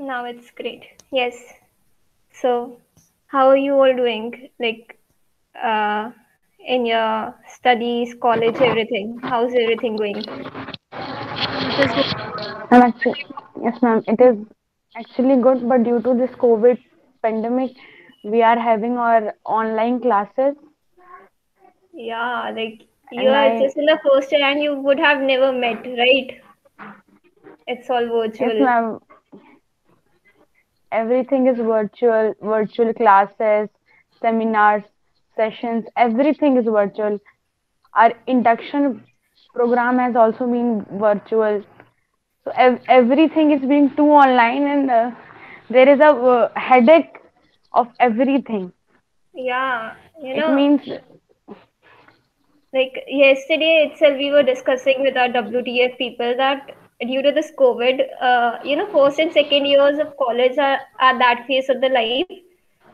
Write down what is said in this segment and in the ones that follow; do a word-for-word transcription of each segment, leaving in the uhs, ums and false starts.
Now it's great. Yes. So how are you all doing? Like uh, in your studies, college, everything. How's everything going? I'm actually, yes, ma'am. It is actually good, but due to this COVID pandemic, we are having our online classes. Yeah, like you and are I, just in the first year and you would have never met, right? It's all virtual. Yes, ma'am. Everything is virtual, virtual classes, seminars, sessions, everything is virtual. Our induction program has also been virtual. So ev everything is being too online and uh, there is a uh, headache of everything. Yeah, you know. It means... Like yesterday itself, we were discussing with our W T F people that due to this COVID, uh, you know, first and second years of college are, are that phase of the life.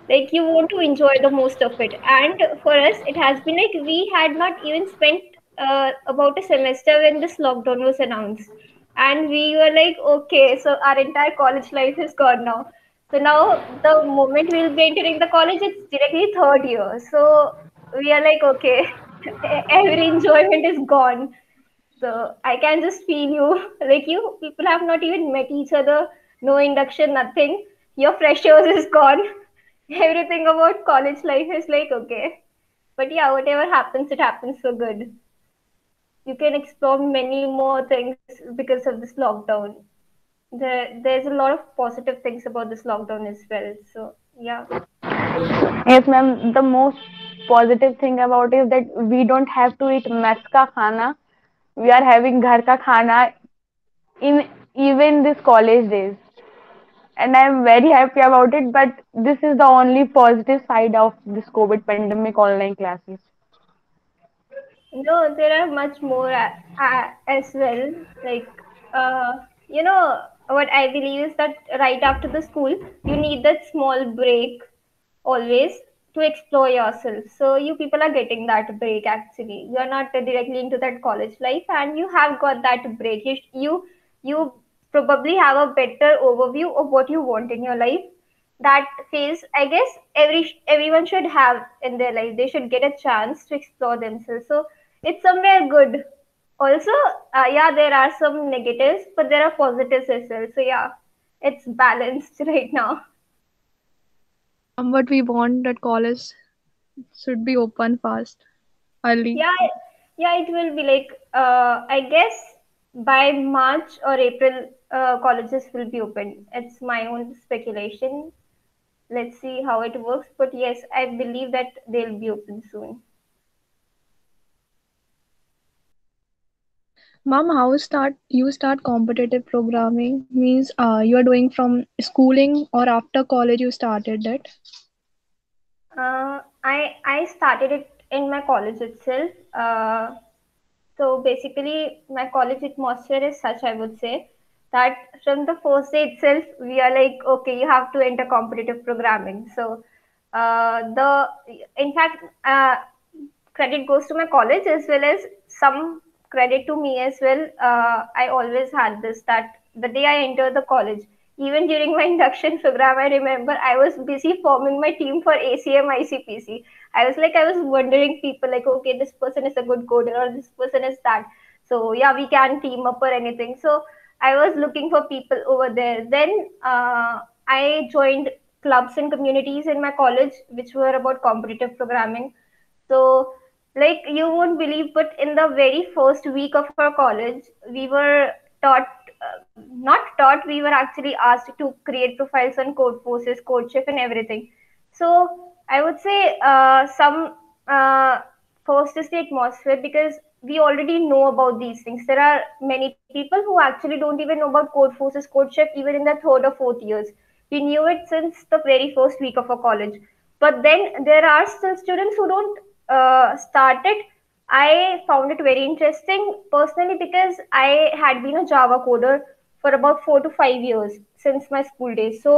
Like you want to enjoy the most of it. And for us, it has been like we had not even spent uh, about a semester when this lockdown was announced. And we were like, okay, so our entire college life is gone now. So now the moment we'll be entering the college, it's directly third year. So we are like, okay. Every enjoyment is gone. So I can just feel you. Like you, people have not even met each other. No induction, nothing. Your freshers is gone. Everything about college life is like, okay. But yeah, whatever happens, it happens for good. You can explore many more things because of this lockdown. There, there's a lot of positive things about this lockdown as well. So yeah. Yes, ma'am. The most positive thing about is that we don't have to eat mess ka khana. We are having ghar ka khana in even this college days. And I am very happy about it. But this is the only positive side of this COVID pandemic online classes. No, there are much more as well. Like, uh, you know, what I believe is that right after the school, you need that small break always to explore yourself. So you people are getting that break actually. You are not directly into that college life and you have got that break. You, you, you probably have a better overview of what you want in your life. That phase, I guess, every everyone should have in their life. They should get a chance to explore themselves. So it's somewhere good. Also, uh, yeah, there are some negatives, but there are positives as well. So yeah, it's balanced right now. Um, what we want that college should be open fast. Early. Yeah, yeah, it will be like, uh, I guess by March or April, uh, colleges will be open. It's my own speculation. Let's see how it works. But yes, I believe that they'll be open soon. Mom, how start you start competitive programming? Means uh, you are doing from schooling or after college you started that? Uh, I, I started it in my college itself. Uh, so basically my college atmosphere is such, I would say, that from the first day itself, we are like, okay, you have to enter competitive programming. So uh, the in fact, uh, credit goes to my college as well as some credit to me as well. Uh, I always had this that the day I entered the college, even during my induction program, I remember I was busy forming my team for A C M I C P C. I was like, I was wondering people like, okay, this person is a good coder or this person is that. So yeah, we can team up or anything. So I was looking for people over there. Then uh, I joined clubs and communities in my college, which were about competitive programming. So like you won't believe, but in the very first week of our college, we were taught, uh, not taught, we were actually asked to create profiles on Codeforces, Codechef and everything. So I would say uh, some uh, first is the atmosphere because we already know about these things. There are many people who actually don't even know about Codeforces, Codechef even in the third or fourth years. We knew it since the very first week of our college. But then there are still students who don't Uh, started. I found it very interesting personally because I had been a Java coder for about four to five years since my school days. So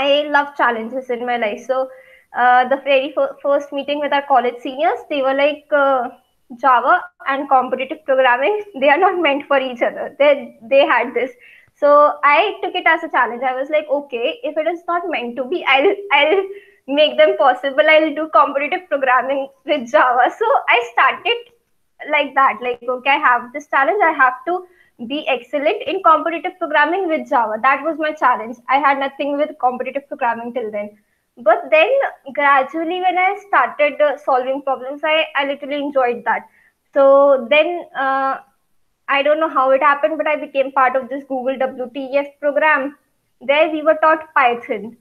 I love challenges in my life. So uh, the very first meeting with our college seniors, they were like uh, Java and competitive programming. They are not meant for each other. They, they had this. So I took it as a challenge. I was like, okay, if it is not meant to be, I'll I'll make them possible. I'll do competitive programming with Java. So I started like that. Like, okay, I have this challenge. I have to be excellent in competitive programming with Java. That was my challenge. I had nothing with competitive programming till then. But then gradually when I started uh, solving problems, I, I literally enjoyed that. So then uh, I don't know how it happened, but I became part of this Google W T F program. There we were taught Python.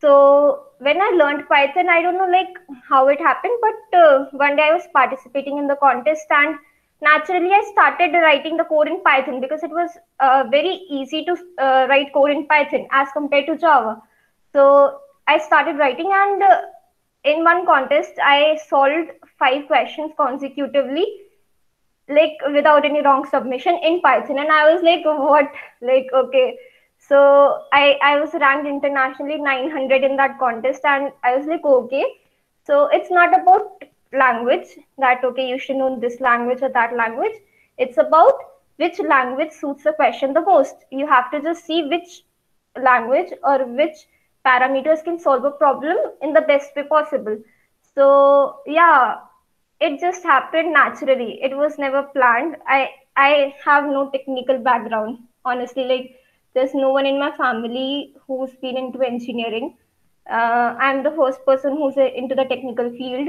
So when I learned Python, I don't know like how it happened, but uh, one day I was participating in the contest, and naturally I started writing the code in Python because it was uh, very easy to uh, write code in Python as compared to Java. So I started writing, and uh, in one contest, I solved five questions consecutively, like without any wrong submission in Python. And I was like, what? Like, okay. So I, I was ranked internationally nine hundred in that contest. And I was like, okay. So it's not about language that, okay, you should know this language or that language. It's about which language suits the question the most. You have to just see which language or which parameters can solve a problem in the best way possible. So yeah, it just happened naturally. It was never planned. I I have no technical background, honestly. Like, there's no one in my family who's been into engineering. Uh, I'm the first person who's into the technical field.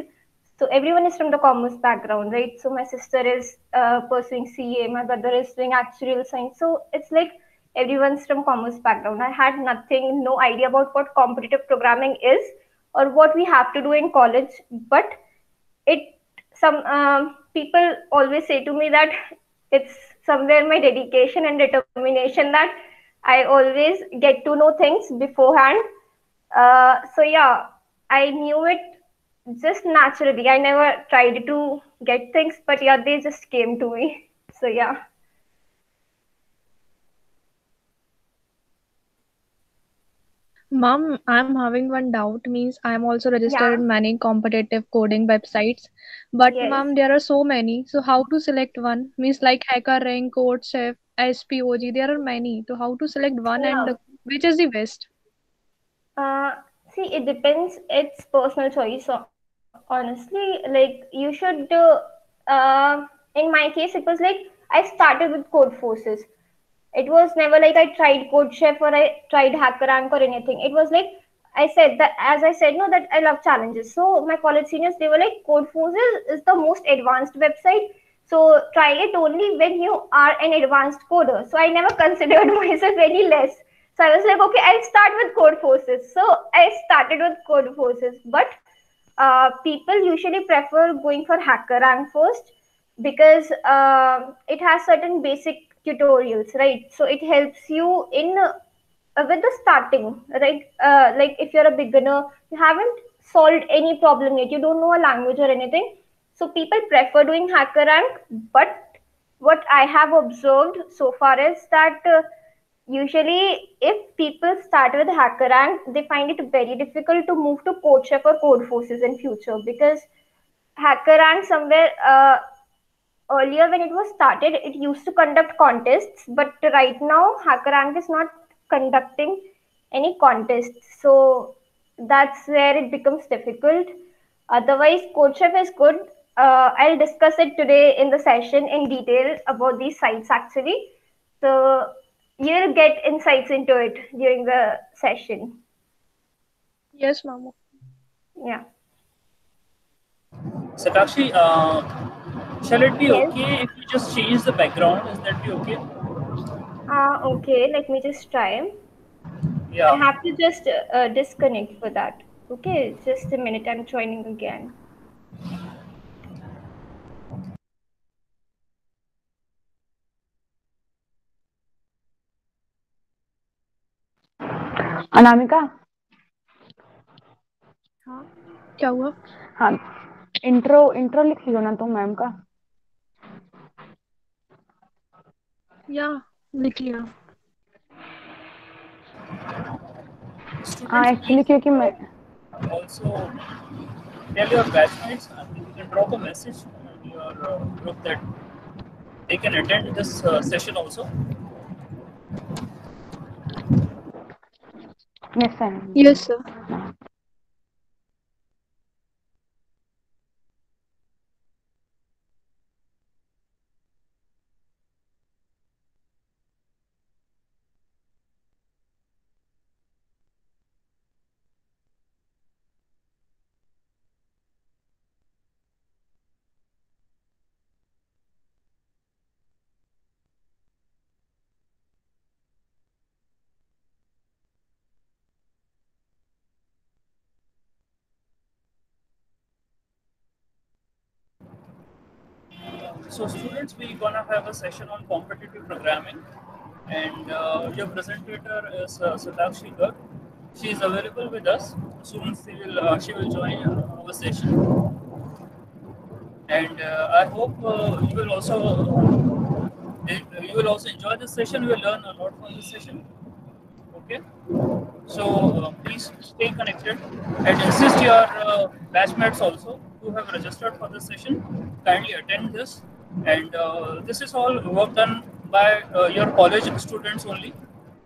So everyone is from the commerce background, right? So my sister is uh, pursuing C A, my brother is doing actuarial science. So it's like, everyone's from commerce background. I had nothing, no idea about what competitive programming is or what we have to do in college. But it, some um, people always say to me that it's somewhere my dedication and determination that I always get to know things beforehand. Uh, so yeah, I knew it just naturally. I never tried to get things, but yeah, they just came to me. So yeah. Mom, I'm having one doubt. Means I'm also registered yeah. in many competitive coding websites, but yes. Mom, there are so many. So how to select one? Means like HackerRank, Codechef, S P O G. There are many. So how to select one yeah. and the, which is the best? Uh, see, it depends. It's personal choice. So honestly, like you should. Uh, uh, in my case, it was like I started with Codeforces. It was never like I tried Codechef or I tried HackerRank or anything. It was like I said that, as I said, no, that I love challenges. So my college seniors, they were like, Codeforces is the most advanced website. So try it only when you are an advanced coder. So I never considered myself any less. So I was like, okay, I'll start with Codeforces. So I started with Codeforces, but uh, people usually prefer going for HackerRank first because uh, it has certain basic tutorials, right? So it helps you in uh, with the starting, right? Uh, like if you're a beginner, you haven't solved any problem yet, you don't know a language or anything. So people prefer doing HackerRank, but what I have observed so far is that uh, usually if people start with HackerRank, they find it very difficult to move to Codechef or Codeforces in future, because HackerRank somewhere, uh, earlier when it was started, it used to conduct contests, but right now HackerRank is not conducting any contests. So that's where it becomes difficult. Otherwise, Codechef is good. Uh, I'll discuss it today in the session in detail about these sites actually. So you'll get insights into it during the session. Yes, Mama. Yeah. Satakshi, uh... shall it be yes. okay if you just change the background? Is that be okay? Uh, okay, let me just try. Yeah. I have to just uh, disconnect for that. Okay, just a minute. I'm joining again. Anamika? Huh? Kya hua? Haan. Intro, intro likh liyo na tum ma'am ka? Yeah, Nikia. I actually क्योंकि मैं also tell your batchmates, you can drop a message in your group that they can attend this uh, session also. Yes, I am. Yes, sir. So students, we're gonna have a session on competitive programming, and uh, your presenter is uh, Satakshi Garg. She is available with us. Soon she will uh, she will join uh, our session, and uh, I hope uh, you will also uh, you will also enjoy this session. You will learn a lot from this session. Okay. So uh, please stay connected and assist your uh, batchmates also who have registered for this session. Kindly attend this. And uh, this is all work done by uh, your college students only,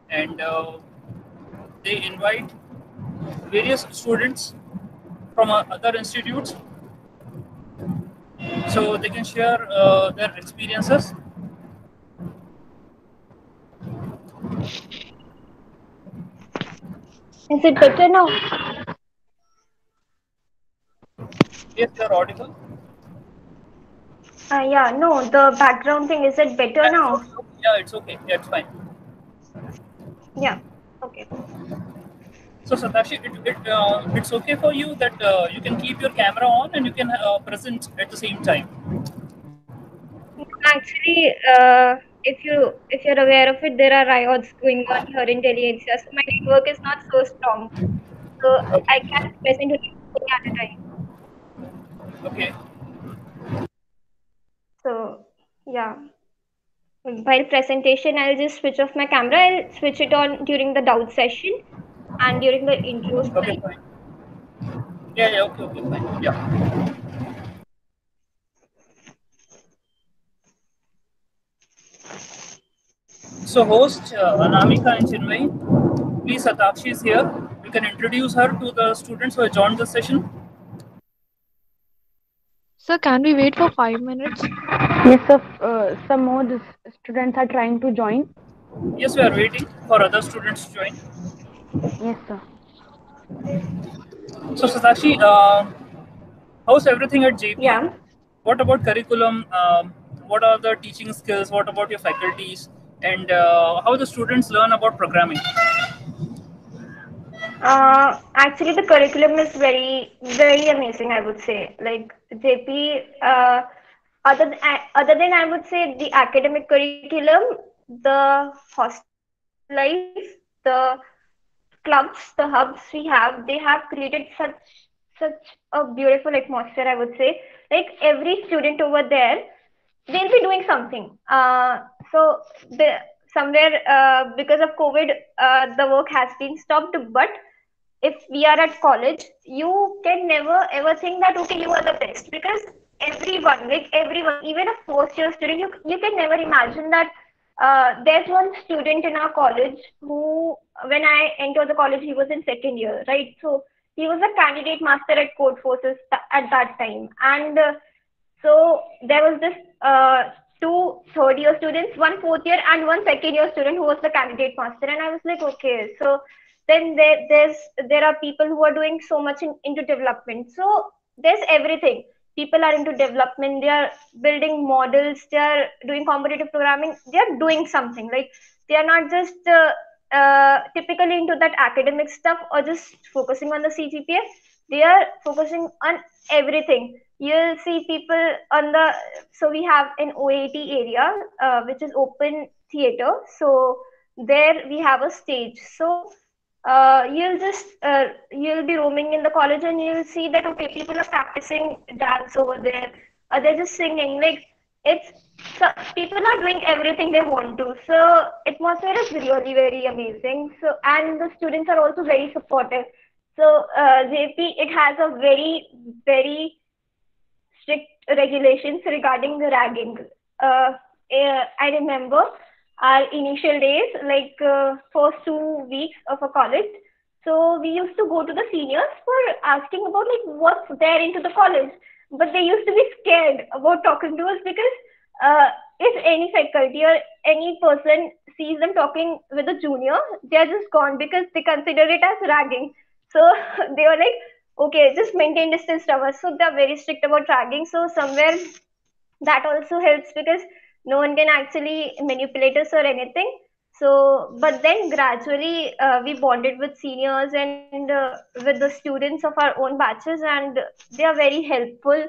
and uh, they invite various students from uh, other institutes, so they can share uh, their experiences. Is it better now? Yes, they're audible. Uh, yeah, no, the background thing, is it better now? Yeah, it's okay. That's fine. Yeah, okay. So Satakshi, it, it uh, it's okay for you that uh, you can keep your camera on and you can uh, present at the same time. Actually, uh, if you if you're aware of it, there are riots going on here in Delhi itself. So my network is not so strong, so okay. I can't present at a time. Okay. So yeah, while presentation, I'll just switch off my camera. I'll switch it on during the doubt session and during the intro. Okay, fine. Yeah, yeah, okay, okay, fine. Yeah. So host uh, Anamika and Chinmay, please, Satakshi is here. We can introduce her to the students who have joined the session. Sir, can we wait for five minutes? Yes, sir. Uh, some more students are trying to join. Yes, we are waiting for other students to join. Yes, sir. So, Satakshi, uh, how's everything at Jaypee? Yeah. What about curriculum? Um, what are the teaching skills? What about your faculties? And uh, how the students learn about programming? Uh, actually, the curriculum is very, very amazing, I would say. Like Jaypee, uh, other th other than I would say the academic curriculum, the hostel life, the clubs, the hubs we have, they have created such such a beautiful atmosphere, I would say. Like every student over there, they'll be doing something. Uh, so the somewhere uh, because of COVID, uh, the work has been stopped. But if we are at college, you can never ever think that okay, you are the best, because everyone, like everyone, even a fourth-year student, you you can never imagine that uh, there's one student in our college who, when I entered the college, he was in second year, right? So he was a candidate master at Codeforces at that time, and uh, so there was this. Uh, Two third year students, one fourth year and one second year student who was the candidate master, and I was like, okay, so then there there's there are people who are doing so much in, into development. So there's everything. People are into development, they are building models, they are doing competitive programming, they are doing something. Like they are not just uh, uh, typically into that academic stuff or just focusing on the C G P A. They are focusing on everything. You'll see people on the, so we have an O A T area, uh, which is open theater. So there we have a stage. So uh, you'll just, uh, you'll be roaming in the college and you'll see that, okay, people are practicing dance over there. Uh, they're just singing, like it's, so people are doing everything they want to. So atmosphere is really very amazing. So, and the students are also very supportive. So uh, Jaypee, it has a very, very strict regulations regarding the ragging. Uh, I remember our initial days, like uh, first two weeks of a college, So we used to go to the seniors for asking about like what's there into the college, but they used to be scared about talking to us because uh, if any faculty or any person sees them talking with a junior, they are just gone because they consider it as ragging. So they were like, okay, just maintain distance from us. So they're very strict about ragging. So somewhere that also helps because no one can actually manipulate us or anything. So, but then gradually uh, we bonded with seniors and uh, with the students of our own batches, and they are very helpful.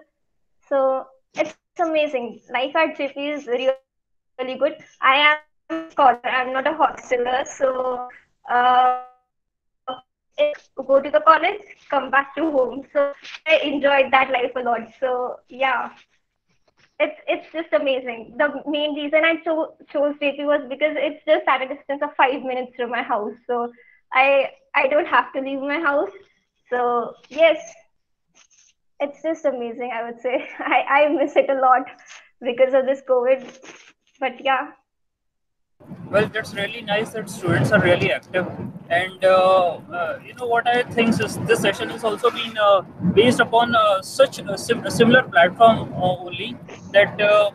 So it's amazing. Life at Jaypee is really, really good. I am a scholar. I'm not a hosteler. So uh, go to the college, come back to home. So I enjoyed that life a lot. So yeah. It's it's just amazing. The main reason I cho chose Jaypee was because it's just at a distance of five minutes from my house. So I I don't have to leave my house. So yes, it's just amazing, I would say. I, I miss it a lot because of this COVID. But yeah. Well, that's really nice that students are really active. And uh, uh, you know what I think is this session is also been uh, based upon uh, such a, sim a similar platform uh, only that uh,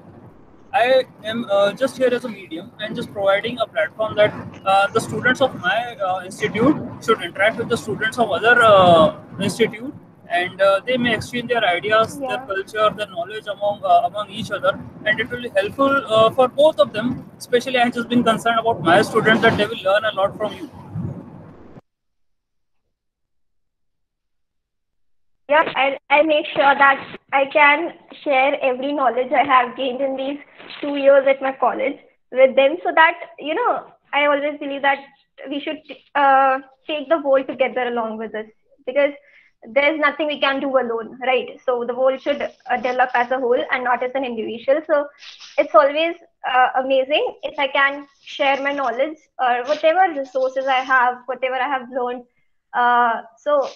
I am uh, just here as a medium and just providing a platform that uh, the students of my uh, institute should interact with the students of other uh, institute, and uh, they may exchange their ideas, yeah. their culture, their knowledge among uh, among each other, and it will be helpful uh, for both of them. Especially, I have just been concerned about my students that they will learn a lot from you. Yeah, I'll, I'll make sure that I can share every knowledge I have gained in these two years at my college with them, so that, you know, I always believe that we should uh, take the world together along with us, because there's nothing we can do alone, right? So the world should uh, develop as a whole and not as an individual. So it's always uh, amazing if I can share my knowledge or whatever resources I have, whatever I have learned. Uh, so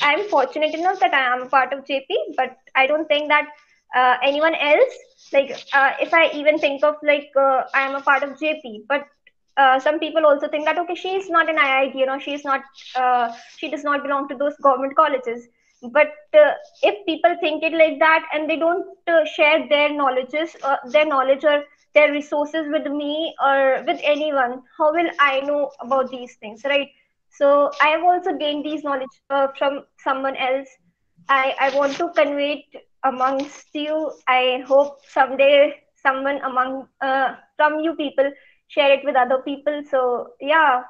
I'm fortunate enough that I am a part of Jaypee, but I don't think that uh, anyone else, like uh, if I even think of like uh, I am a part of Jaypee, but uh, some people also think that, okay, she is not an I I T, you know, she is not, uh, she does not belong to those government colleges. But uh, if people think it like that and they don't uh, share their knowledges, uh, their knowledge or their resources with me or with anyone, how will I know about these things, right? So I have also gained these knowledge uh, from someone else. I, I want to convey it amongst you. I hope someday someone among uh, from you people share it with other people. So yeah,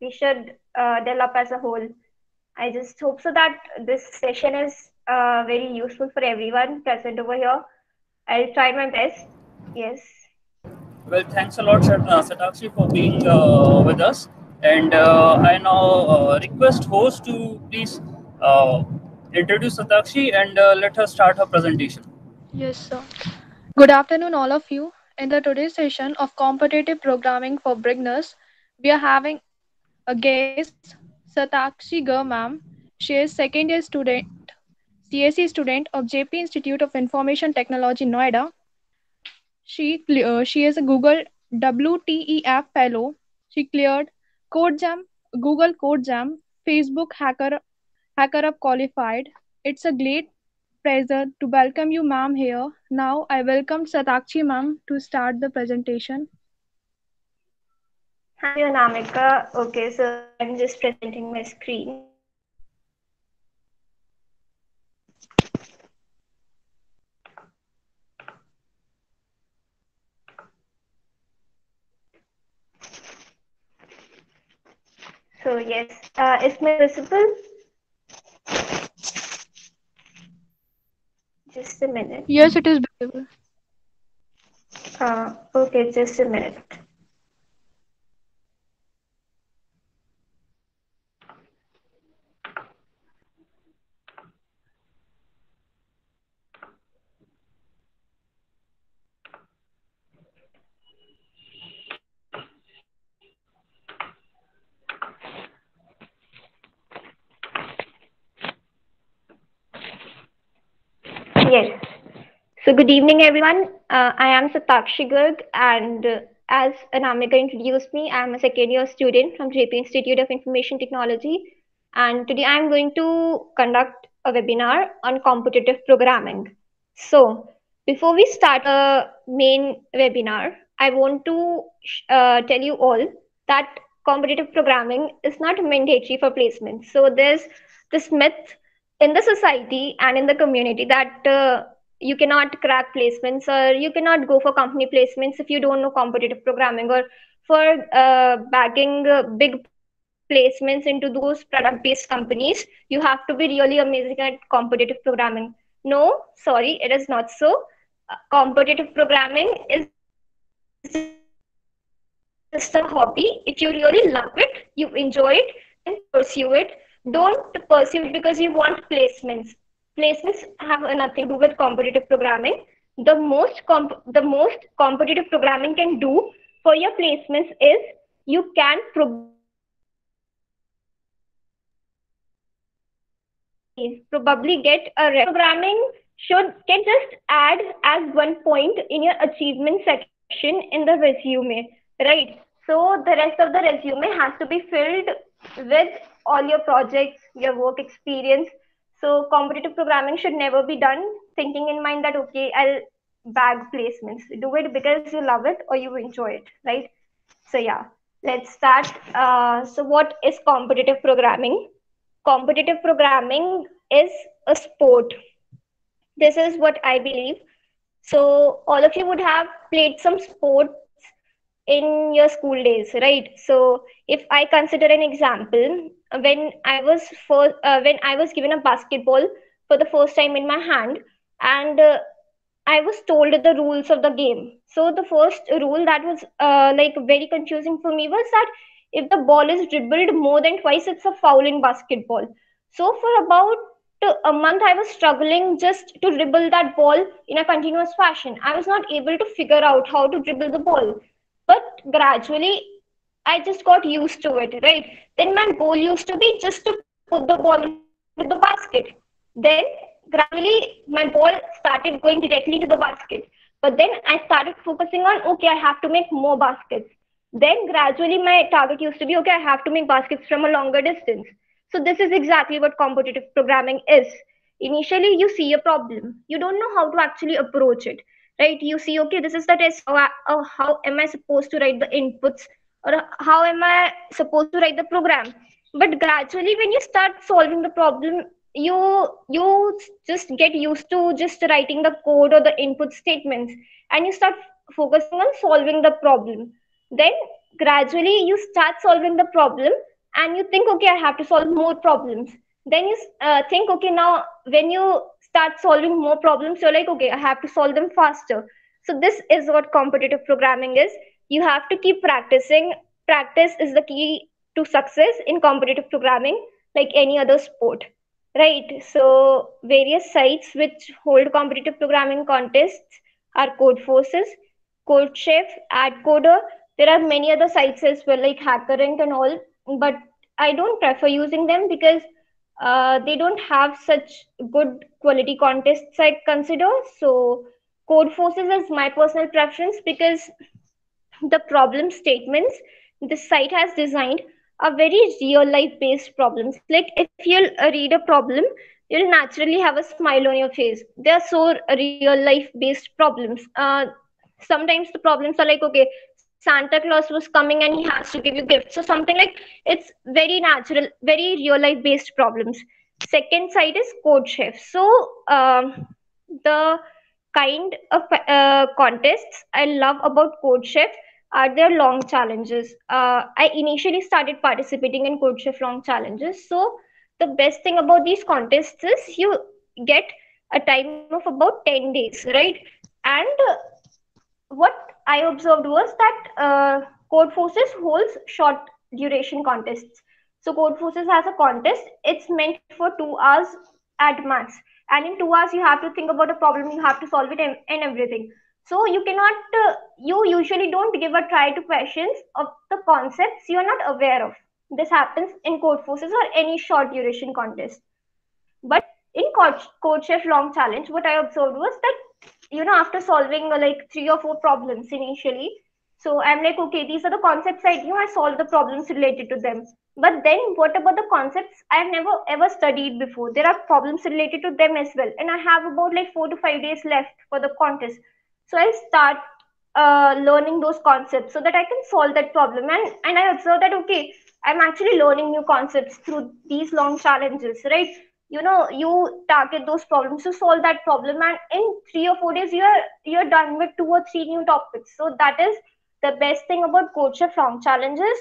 we should uh, develop as a whole. I just hope so that this session is uh, very useful for everyone present over here. I'll try my best. Yes. Well, thanks a lot, Satakshi, for being uh, with us. And uh, I now uh, request host to please uh, introduce Satakshi and uh, let her start her presentation. Yes, sir. Good afternoon, all of you. In the today's session of competitive programming for beginners, we are having a guest, Satakshi Garg, ma'am. She is second year student, C S E student of Jaypee Institute of Information Technology, Noida. She uh, she is a Google W T F fellow. She cleared Code Jam, Google Code Jam, Facebook Hacker Hacker Cup qualified. It's a great pleasure to welcome you, ma'am, here. Now I welcome Satakshi, ma'am, to start the presentation. Hi, Anamika. Okay, so I'm just presenting my screen. So yes, uh, is my visible? Just a minute. Yes, it is visible. Uh, okay, just a minute. Yes. So good evening, everyone. Uh, I am Satakshi Garg, and uh, as Anamika introduced me, I am a second year student from Jaypee Institute of Information Technology. And today I'm going to conduct a webinar on competitive programming. So before we start a main webinar, I want to uh, tell you all that competitive programming is not mandatory for placement. So there's this myth in the society and in the community that uh, you cannot crack placements or you cannot go for company placements if you don't know competitive programming, or for uh, bagging uh, big placements into those product-based companies, you have to be really amazing at competitive programming. No, sorry, it is not so. Uh, competitive programming is just a hobby. If you really love it, you enjoy it, and pursue it. Don't pursue it because you want placements. Placements have nothing to do with competitive programming. The most comp the most competitive programming can do for your placements is you can pro probably get a rep. Programming should can just add as one point in your achievement section in the resume, right? So the rest of the resume has to be filled with all your projects, your work experience. So competitive programming should never be done thinking in mind that, okay, I'll bag placements. Do it because you love it or you enjoy it, right? So yeah, let's start. Uh, so what is competitive programming? Competitive programming is a sport. This is what I believe. So all of you would have played some sports in your school days, right? So if I consider an example, when I was first, uh, when I was given a basketball for the first time in my hand, and uh, I was told the rules of the game. So the first rule that was uh, like very confusing for me was that if the ball is dribbled more than twice, it's a foul in basketball. So for about a month, I was struggling just to dribble that ball in a continuous fashion. I was not able to figure out how to dribble the ball. But gradually, I just got used to it, right? Then my goal used to be just to put the ball into the basket. Then gradually, my ball started going directly to the basket. But then I started focusing on, okay, I have to make more baskets. Then gradually my target used to be, okay, I have to make baskets from a longer distance. So this is exactly what competitive programming is. Initially, you see a problem. You don't know how to actually approach it, right? You see, okay, this is the test. Or, or how am I supposed to write the inputs? Or how am I supposed to write the program? But gradually when you start solving the problem, you, you just get used to just writing the code or the input statements, and you start focusing on solving the problem. Then gradually you start solving the problem and you think, okay, I have to solve more problems. Then you uh, think, okay, now when you start solving more problems, you're like, okay, I have to solve them faster. So this is what competitive programming is. You have to keep practicing. Practice is the key to success in competitive programming, like any other sport, right? So various sites which hold competitive programming contests are Codeforces, Codechef, AtCoder. There are many other sites as well, like HackerRank and all, but I don't prefer using them because uh, they don't have such good quality contests, I consider. So Codeforces is my personal preference because the problem statements this site has designed are very real-life based problems. Like if you read a problem, you'll naturally have a smile on your face. They are so real-life based problems. Uh, sometimes the problems are like, okay, Santa Claus was coming and he has to give you gifts. So something like, it's very natural, very real life based problems. Second side is Codechef. So um, the kind of uh, contests I love about Codechef are their long challenges. Uh, I initially started participating in Codechef long challenges. So the best thing about these contests is you get a time of about ten days, right? And uh, what I observed was that uh, Codeforces holds short duration contests. So Codeforces has a contest. It's meant for two hours at max. And in two hours, you have to think about a problem. You have to solve it and, and everything. So you cannot, uh, you usually don't give a try to questions of the concepts you're not aware of. This happens in Codeforces or any short duration contest. But in Codechef long challenge, what I observed was that, you know, after solving uh, like three or four problems initially, So I'm like, okay, these are the concepts I knew. I solved the problems related to them. But then what about the concepts I've never ever studied before? There are problems related to them as well. And I have about like four to five days left for the contest. So I start uh, learning those concepts so that I can solve that problem. And, and I observe that, okay, I'm actually learning new concepts through these long challenges, right? You know, you target those problems to solve that problem. And in three or four days, you're, you're done with two or three new topics. So that is the best thing about Codechef long challenges.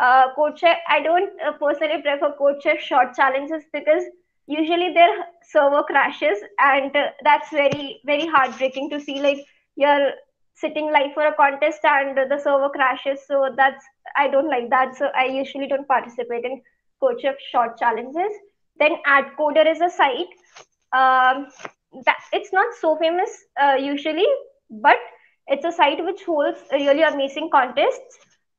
Uh, Codechef, I don't uh, personally prefer Codechef short challenges because usually their server crashes, and uh, that's very, very heartbreaking to see. Like, you're sitting live for a contest and the server crashes. So that's, I don't like that. So I usually don't participate in Codechef short challenges. Then AtCoder is a site. Um, that, it's not so famous uh, usually, but it's a site which holds really amazing contests.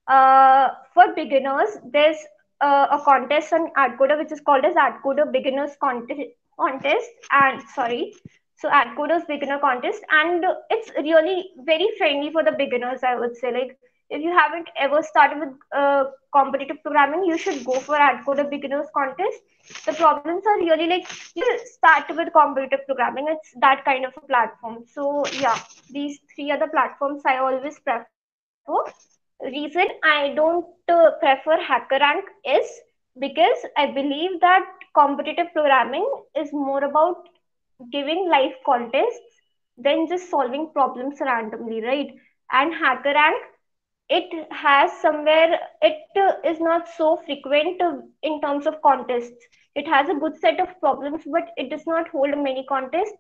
Uh, for beginners, there's uh, a contest on AtCoder which is called as AtCoder Beginners Contest. Contest and sorry, so AtCoder's Beginner Contest, and it's really very friendly for the beginners. I would say, like, if you haven't ever started with uh, competitive programming, you should go for AtCoder Beginners Contest. The problems are really like, you start with competitive programming. It's that kind of a platform. So yeah, these three are the platforms I always prefer. Reason I don't uh, prefer HackerRank is because I believe that competitive programming is more about giving live contests than just solving problems randomly, right? And HackerRank, it has somewhere, it uh, is not so frequent uh, in terms of contests. It has a good set of problems, but it does not hold many contests.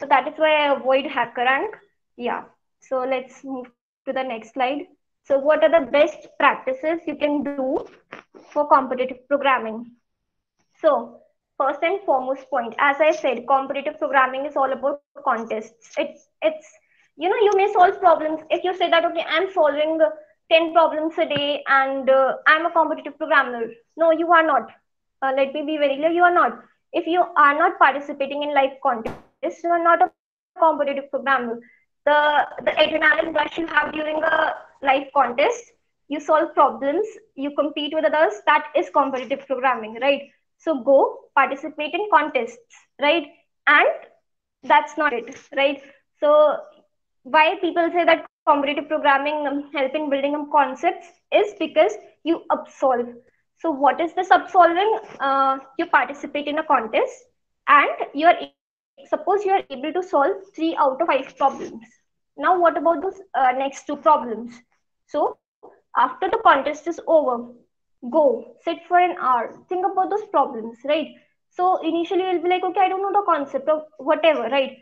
So that is why I avoid HackerRank. Yeah. So let's move to the next slide. So what are the best practices you can do for competitive programming? So first and foremost point, as I said, competitive programming is all about contests. It, it's, you know, you may solve problems. If you say that, okay, I'm solving ten problems a day and uh, I'm a competitive programmer. No, you are not. Uh, let me be very clear, you are not. If you are not participating in live contests, you are not a competitive programmer. The, the adrenaline rush you have during a live contest, you solve problems, you compete with others, that is competitive programming, right? So go participate in contests, right? And that's not it, right? So why people say that competitive programming um, help in building up concepts is because you absolve. So what is this absolving? Uh, you participate in a contest and you are, suppose you are able to solve three out of five problems. Now, what about those uh, next two problems? So after the contest is over, go sit for an hour, think about those problems, right? So initially you'll be like, okay, I don't know the concept of whatever, right?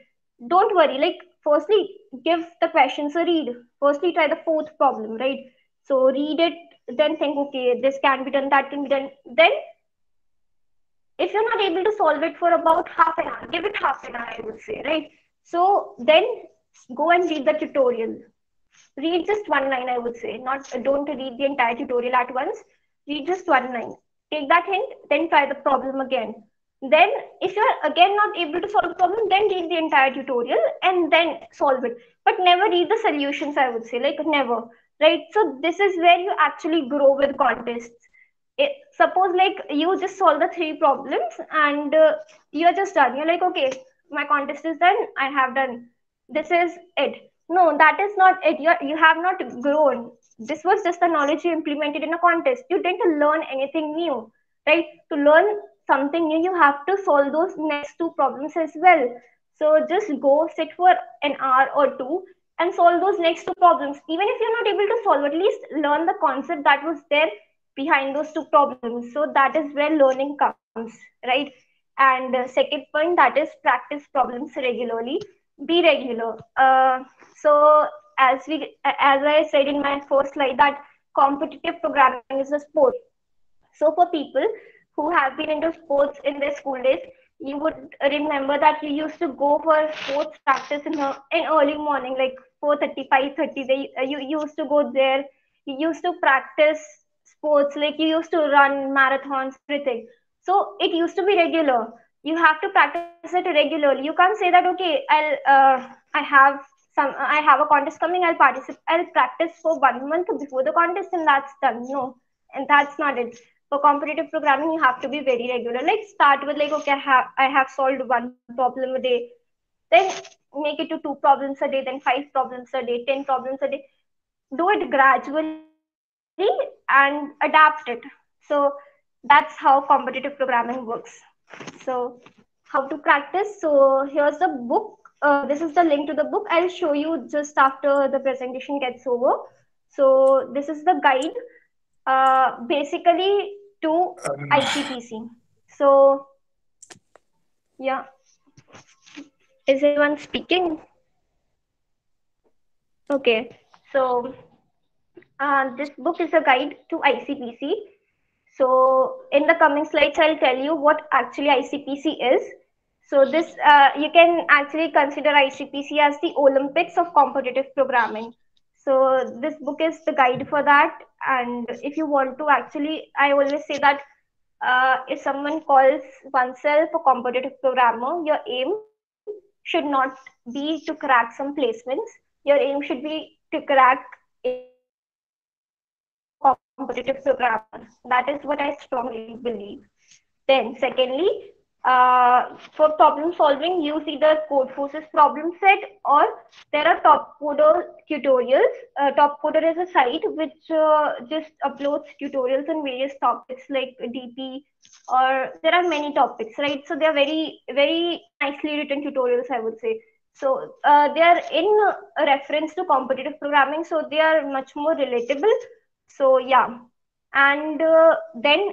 Don't worry. Like, firstly, give the questions a read. Firstly, try the fourth problem, right? So read it, then think, okay, this can be done, that can be done. Then if you're not able to solve it for about half an hour, give it half an hour, I would say, right? So then go and read the tutorial. Read just one line, I would say. Not, don't read the entire tutorial at once. Read just one line. Take that hint, then try the problem again. Then if you're again not able to solve the problem, then read the entire tutorial and then solve it. But never read the solutions, I would say, like never, right? So this is where you actually grow with contests. It, suppose like you just solve the three problems and uh, you're just done. You're like, okay, my contest is done. I have done. This is it. No, that is not it. You're, you have not grown. This was just the knowledge you implemented in a contest. You didn't learn anything new, right? To learn something new, you have to solve those next two problems as well. So just go sit for an hour or two and solve those next two problems. Even if you're not able to solve, at least learn the concept that was there behind those two problems. So that is where learning comes, right? And uh, second point, that is practice problems regularly. Be regular. Uh, so as we, as I said in my first slide, that competitive programming is a sport. So for people who have been into sports in their school days, you would remember that you used to go for sports practice in the in early morning, like four thirty, five thirty. They, uh, you used to go there. You used to practice sports, like you used to run marathons, everything. So it used to be regular. You have to practice it regularly. You can't say that, okay, I'll uh, I have some I have a contest coming, I'll participate, I'll practice for one month before the contest and that's done. No, and that's not it. For competitive programming, you have to be very regular. Like start with like, okay, I have, I have solved one problem a day. Then make it to two problems a day, then five problems a day, ten problems a day. Do it gradually and adapt it. So that's how competitive programming works. So how to practice. So here's the book. Uh, this is the link to the book. I'll show you just after the presentation gets over. So this is the guide, uh, basically to um, I C P C. So yeah. Is anyone speaking? Okay. So uh, this book is a guide to I C P C. So in the coming slides, I'll tell you what actually I C P C is. So this, uh, you can actually consider I C P C as the Olympics of competitive programming. So this book is the guide for that. And if you want to actually, I always say that uh, if someone calls oneself a competitive programmer, your aim should not be to crack some placements. Your aim should be to crack a competitive programmer. That is what I strongly believe. Then secondly, Uh, for problem solving, use either Codeforces problem set or there are Topcoder tutorials. Uh, Topcoder is a site which uh, just uploads tutorials on various topics like D P, or there are many topics, right? So they are very, very nicely written tutorials, I would say. So uh, they are in reference to competitive programming, so they are much more relatable. So yeah, and uh, then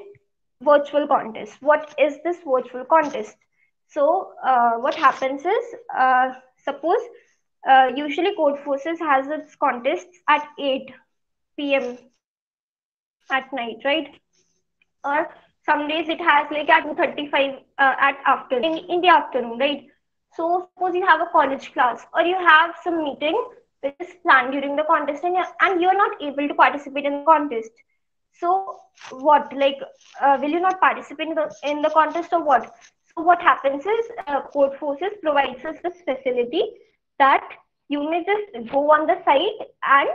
virtual contest. What is this virtual contest? So uh, what happens is, uh, suppose uh, usually Codeforces has its contests at eight P M at night, right? Or some days it has like at two thirty-five uh, at afternoon, in, in the afternoon, right? So suppose you have a college class or you have some meeting which is planned during the contest and you're, and you're not able to participate in the contest. So what, like, uh, will you not participate in the, in the contest or what? So what happens is, uh, Codeforces provides us this facility that you may just go on the site and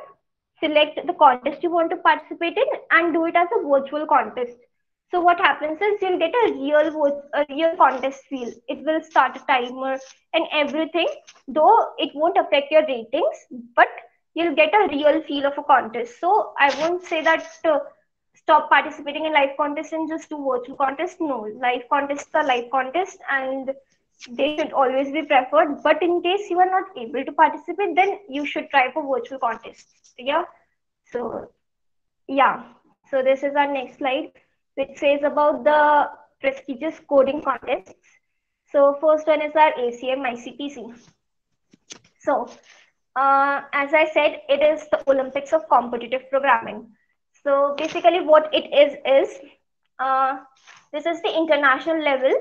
select the contest you want to participate in and do it as a virtual contest. So what happens is you'll get a real, a real contest feel. It will start a timer and everything, though it won't affect your ratings, but you'll get a real feel of a contest. So I won't say that... Uh, stop participating in live contests and just do virtual contests. No, live contests are live contests and they should always be preferred. But in case you are not able to participate, then you should try for virtual contests. Yeah. So, yeah. So this is our next slide, which says about the prestigious coding contests. So first one is our A C M I C P C. So uh, as I said, it is the Olympics of competitive programming. So basically what it is, is uh, this is the international level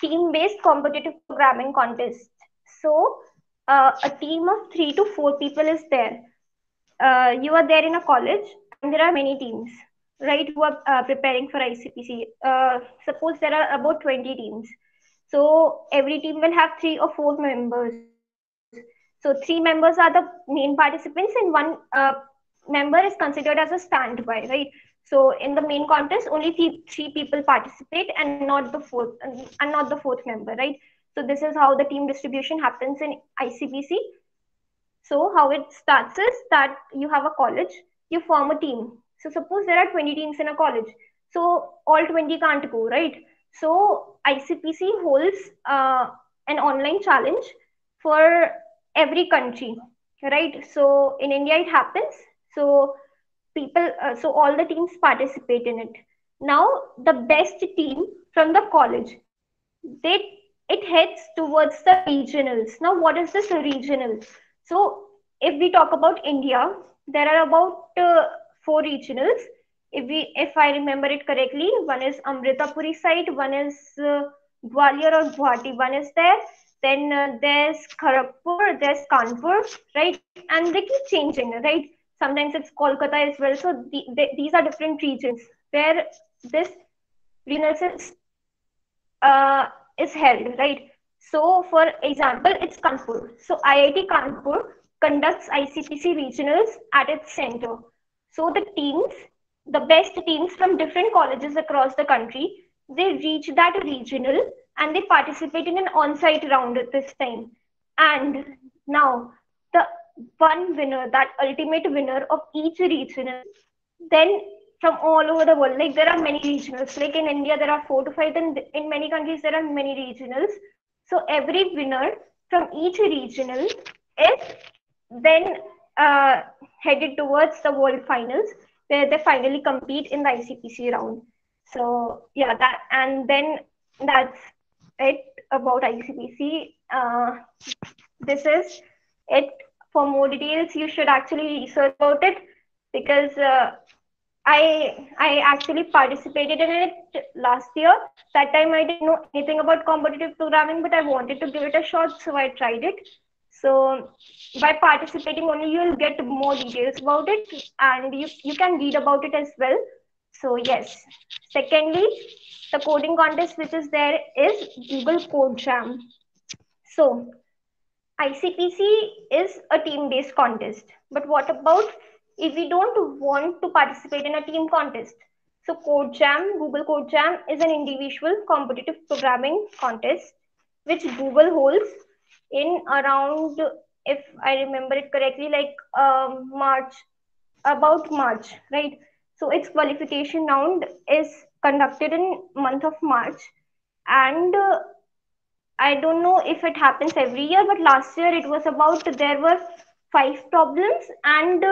team-based competitive programming contest. So uh, a team of three to four people is there. Uh, you are there in a college and there are many teams, right, who are uh, preparing for I C P C. Uh, suppose there are about twenty teams. So every team will have three or four members. So three members are the main participants and one uh, member is considered as a standby, right? So in the main contest, only three, three people participate and not the fourth, and not the fourth member, right? So this is how the team distribution happens in I C P C. So how it starts is that you have a college, you form a team. So suppose there are twenty teams in a college. So all twenty can't go, right? So I C P C holds uh, an online challenge for every country, right? So in India, it happens. So people, uh, so all the teams participate in it. Now the best team from the college, they it heads towards the regionals. Now what is this regional? So if we talk about India, there are about uh, four regionals. If we, if I remember it correctly, one is Amritapuri site, one is uh, Gwalior or Guwahati, one is there. Then uh, there's Kharagpur, there's Kanpur, right? And they keep changing, right? Sometimes it's Kolkata as well. So the, the, these are different regions where this regional uh, is held, right? So for example, it's Kanpur. So I I T Kanpur conducts I C P C regionals at its center. So the teams, the best teams from different colleges across the country, they reach that regional and they participate in an on-site round at this time. And now the one winner, that ultimate winner of each regional, then from all over the world, like there are many regionals, like in India, there are four to five, then in many countries, there are many regionals. So every winner from each regional is then uh, headed towards the world finals, where they finally compete in the I C P C round. So yeah, that, and then that's it about I C P C. Uh, this is it. For more details, you should actually research about it, because uh, I I actually participated in it last year. That time I didn't know anything about competitive programming, but I wanted to give it a shot, so I tried it. So by participating only, you'll get more details about it, and you, you can read about it as well. So yes. Secondly, the coding contest which is there is Google Code Jam. So I C P C is a team-based contest, but what about if we don't want to participate in a team contest? So Code Jam, Google Code Jam is an individual competitive programming contest which Google holds in around, if I remember it correctly, like uh, March, about March, right? So its qualification round is conducted in month of March, and uh, I don't know if it happens every year, but last year it was about, there were five problems, and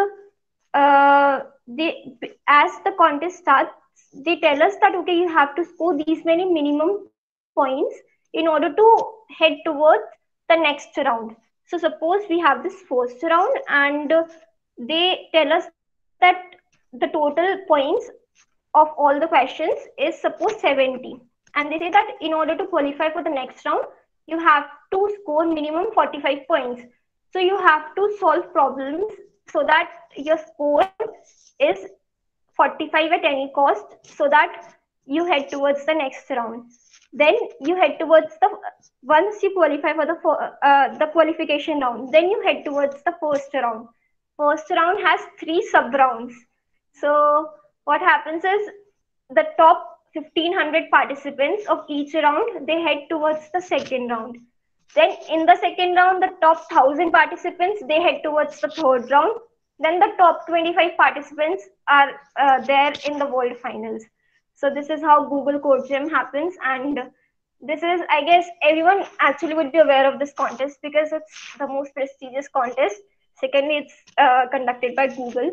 uh, they, as the contest starts, they tell us that, okay, you have to score these many minimum points in order to head towards the next round. So suppose we have this first round, and they tell us that the total points of all the questions is suppose seventy. And they say that in order to qualify for the next round, you have to score minimum forty-five points. So you have to solve problems so that your score is forty-five at any cost, so that you head towards the next round. Then you head towards the, once you qualify for the, uh, the qualification round, then you head towards the first round. First round has three sub-rounds. So what happens is the top fifteen hundred participants of each round, they head towards the second round. Then in the second round, the top one thousand participants, they head towards the third round. Then the top twenty-five participants are uh, there in the world finals. So this is how Google Code Jam happens. And this is, I guess, everyone actually would be aware of this contest because it's the most prestigious contest. Secondly, it's uh, conducted by Google.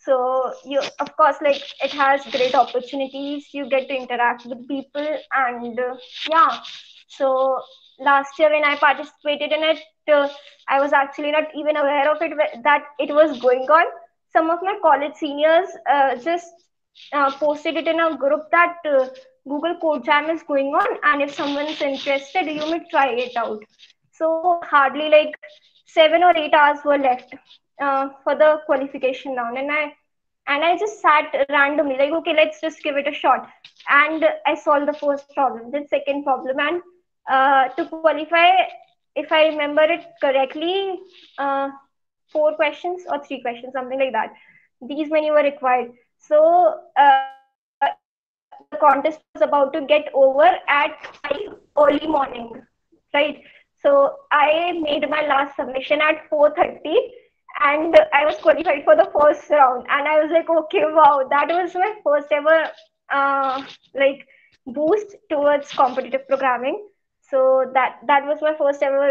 So you, of course, like it has great opportunities. You get to interact with people, and uh, yeah. So last year when I participated in it, uh, I was actually not even aware of it, that it was going on. Some of my college seniors uh, just uh, posted it in a group that uh, Google Code Jam is going on, and if someone's interested, you may try it out. So hardly like seven or eight hours were left Uh, for the qualification round, and I and I just sat randomly like, okay, let's just give it a shot, and I solved the first problem, then second problem, and uh, to qualify, if I remember it correctly, uh, four questions or three questions, something like that, these many were required. So uh, the contest was about to get over at early morning, right? So I made my last submission at four thirty, and I was qualified for the first round, and I was like, okay, wow, that was my first ever uh, like boost towards competitive programming. So that that was my first ever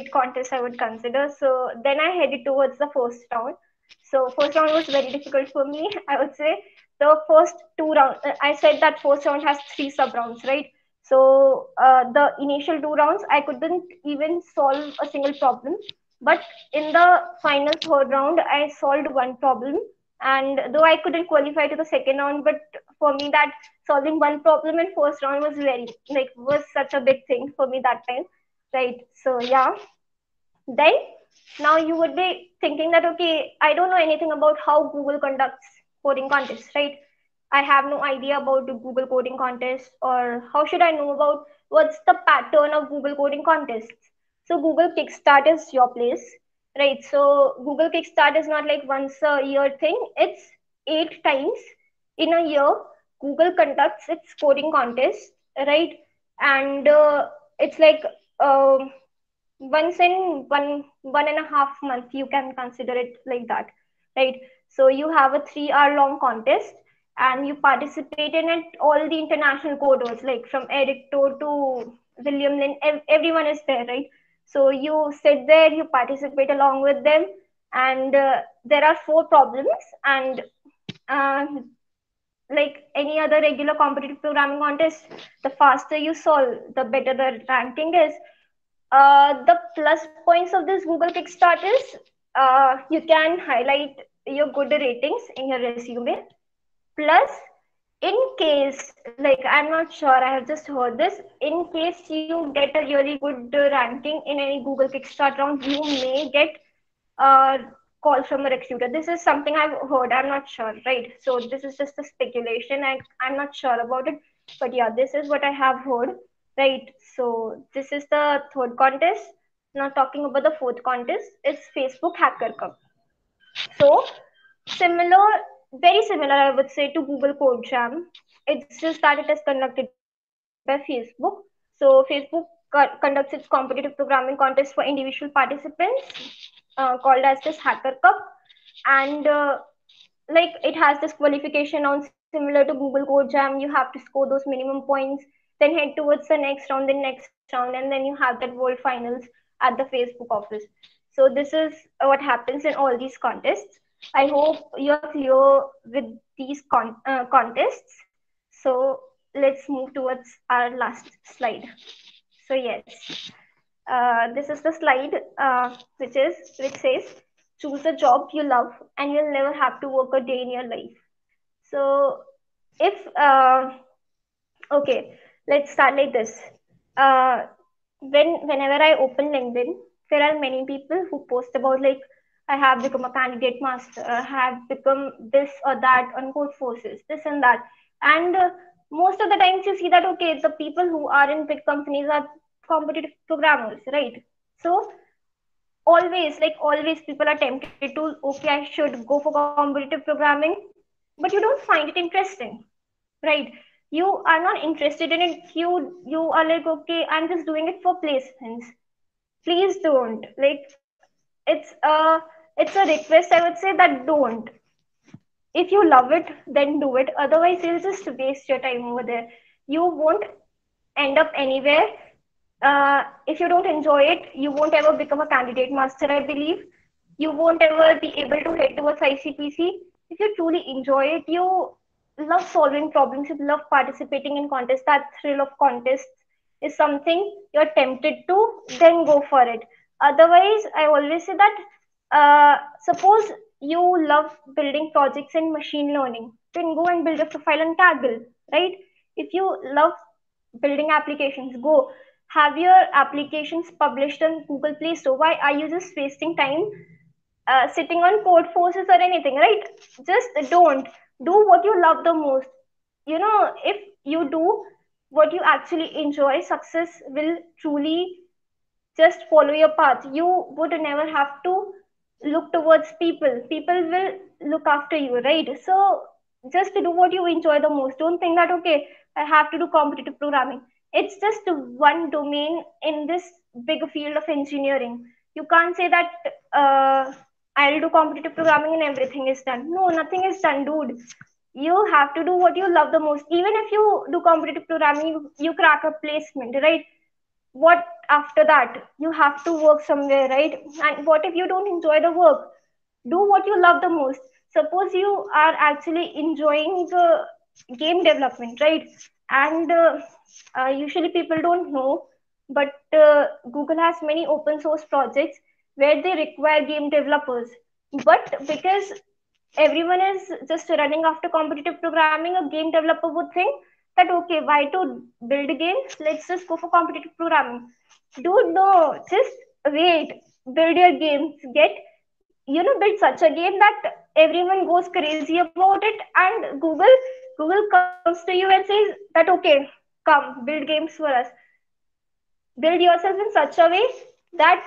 big contest, I would consider. So then I headed towards the first round. So first round was very difficult for me, I would say. The first two rounds, I said that first round has three sub rounds, right? So uh, the initial two rounds, I couldn't even solve a single problem. But in the final third round, I solved one problem. And though I couldn't qualify to the second round, but for me that solving one problem in first round was very, like, was such a big thing for me that time, right? So yeah. Then now you would be thinking that, okay, I don't know anything about how Google conducts coding contests, right? I have no idea about the Google coding contest, or how should I know about what's the pattern of Google coding contests? So Google Kickstart is your place. right? So Google Kickstart is not like once a year thing. It's eight times in a year Google conducts its coding contest, right? And uh, it's like uh, once in one, one and a half month, you can consider it like that, right? So you have a three hour long contest and you participate in it. All the international coders, like from Eric Toh to William Lin, everyone is there, right? So you sit there, you participate along with them, and uh, there are four problems. And uh, like any other regular competitive programming contest, the faster you solve, the better the ranking is. Uh, the plus points of this Google Kickstart is uh, you can highlight your good ratings in your resume. Plus, in case, like, I'm not sure, I have just heard this, in case you get a really good uh, ranking in any Google Kickstart round, you may get a uh, call from a recruiter. This is something I've heard, I'm not sure, right? So this is just a speculation, and I'm not sure about it. But yeah, this is what I have heard, right? So this is the third contest. Now talking about the fourth contest, it's Facebook Hacker Cup. So similar, very similar, I would say, to Google Code Jam. It's just that it is conducted by Facebook. So Facebook co- conducts its competitive programming contest for individual participants, uh, called as this Hacker Cup. And uh, like it has this qualification round similar to Google Code Jam. You have to score those minimum points, then head towards the next round, the next round, and then you have that world finals at the Facebook office. So this is what happens in all these contests. I hope you're clear with these con uh, contests. So let's move towards our last slide. So yes, uh, this is the slide uh, which is which says, choose a job you love and you'll never have to work a day in your life. So if, uh, okay, let's start like this. Uh, when whenever I open LinkedIn, there are many people who post about like, I have become a candidate master, I have become this or that on Codeforces, this and that. And uh, most of the times you see that, okay, the people who are in big companies are competitive programmers, right? So always, like always people are tempted to, okay, I should go for competitive programming, but you don't find it interesting, right? You are not interested in it. You, you are like, okay, I'm just doing it for placements. Please don't. Like, it's a... It's a request, I would say, that don't. If you love it, then do it. Otherwise, you'll just waste your time over there. You won't end up anywhere. Uh, if you don't enjoy it, you won't ever become a candidate master, I believe. You won't ever be able to head towards I C P C. If you truly enjoy it, you love solving problems, you love participating in contests. That thrill of contests is something you're tempted to, then go for it. Otherwise, I always say that, Uh, suppose you love building projects in machine learning, then go and build a profile on Kaggle, right? If you love building applications, go have your applications published on Google Play Store. Why are you just wasting time uh, sitting on Codeforces or anything, right? Just don't. Do what you love the most. You know, if you do what you actually enjoy, success will truly just follow your path. You would never have to look towards people. People will look after you, right? So just do what you enjoy the most. Don't think that, okay, I have to do competitive programming. It's just one domain in this big field of engineering. You can't say that uh, I'll do competitive programming and everything is done. No, nothing is done, dude. You have to do what you love the most. Even if you do competitive programming, you, you crack a placement, right? What after that? You have to work somewhere, right? And what if you don't enjoy the work? Do what you love the most. Suppose you are actually enjoying the game development, right? And uh, uh, usually people don't know, but uh, Google has many open source projects where they require game developers. But because everyone is just running after competitive programming, a game developer would think that, okay, why to build games? Let's just go for competitive programming. Dude, no, just wait, build your games, get, you know, build such a game that everyone goes crazy about it, and Google, Google comes to you and says that, okay, come, build games for us. Build yourself in such a way that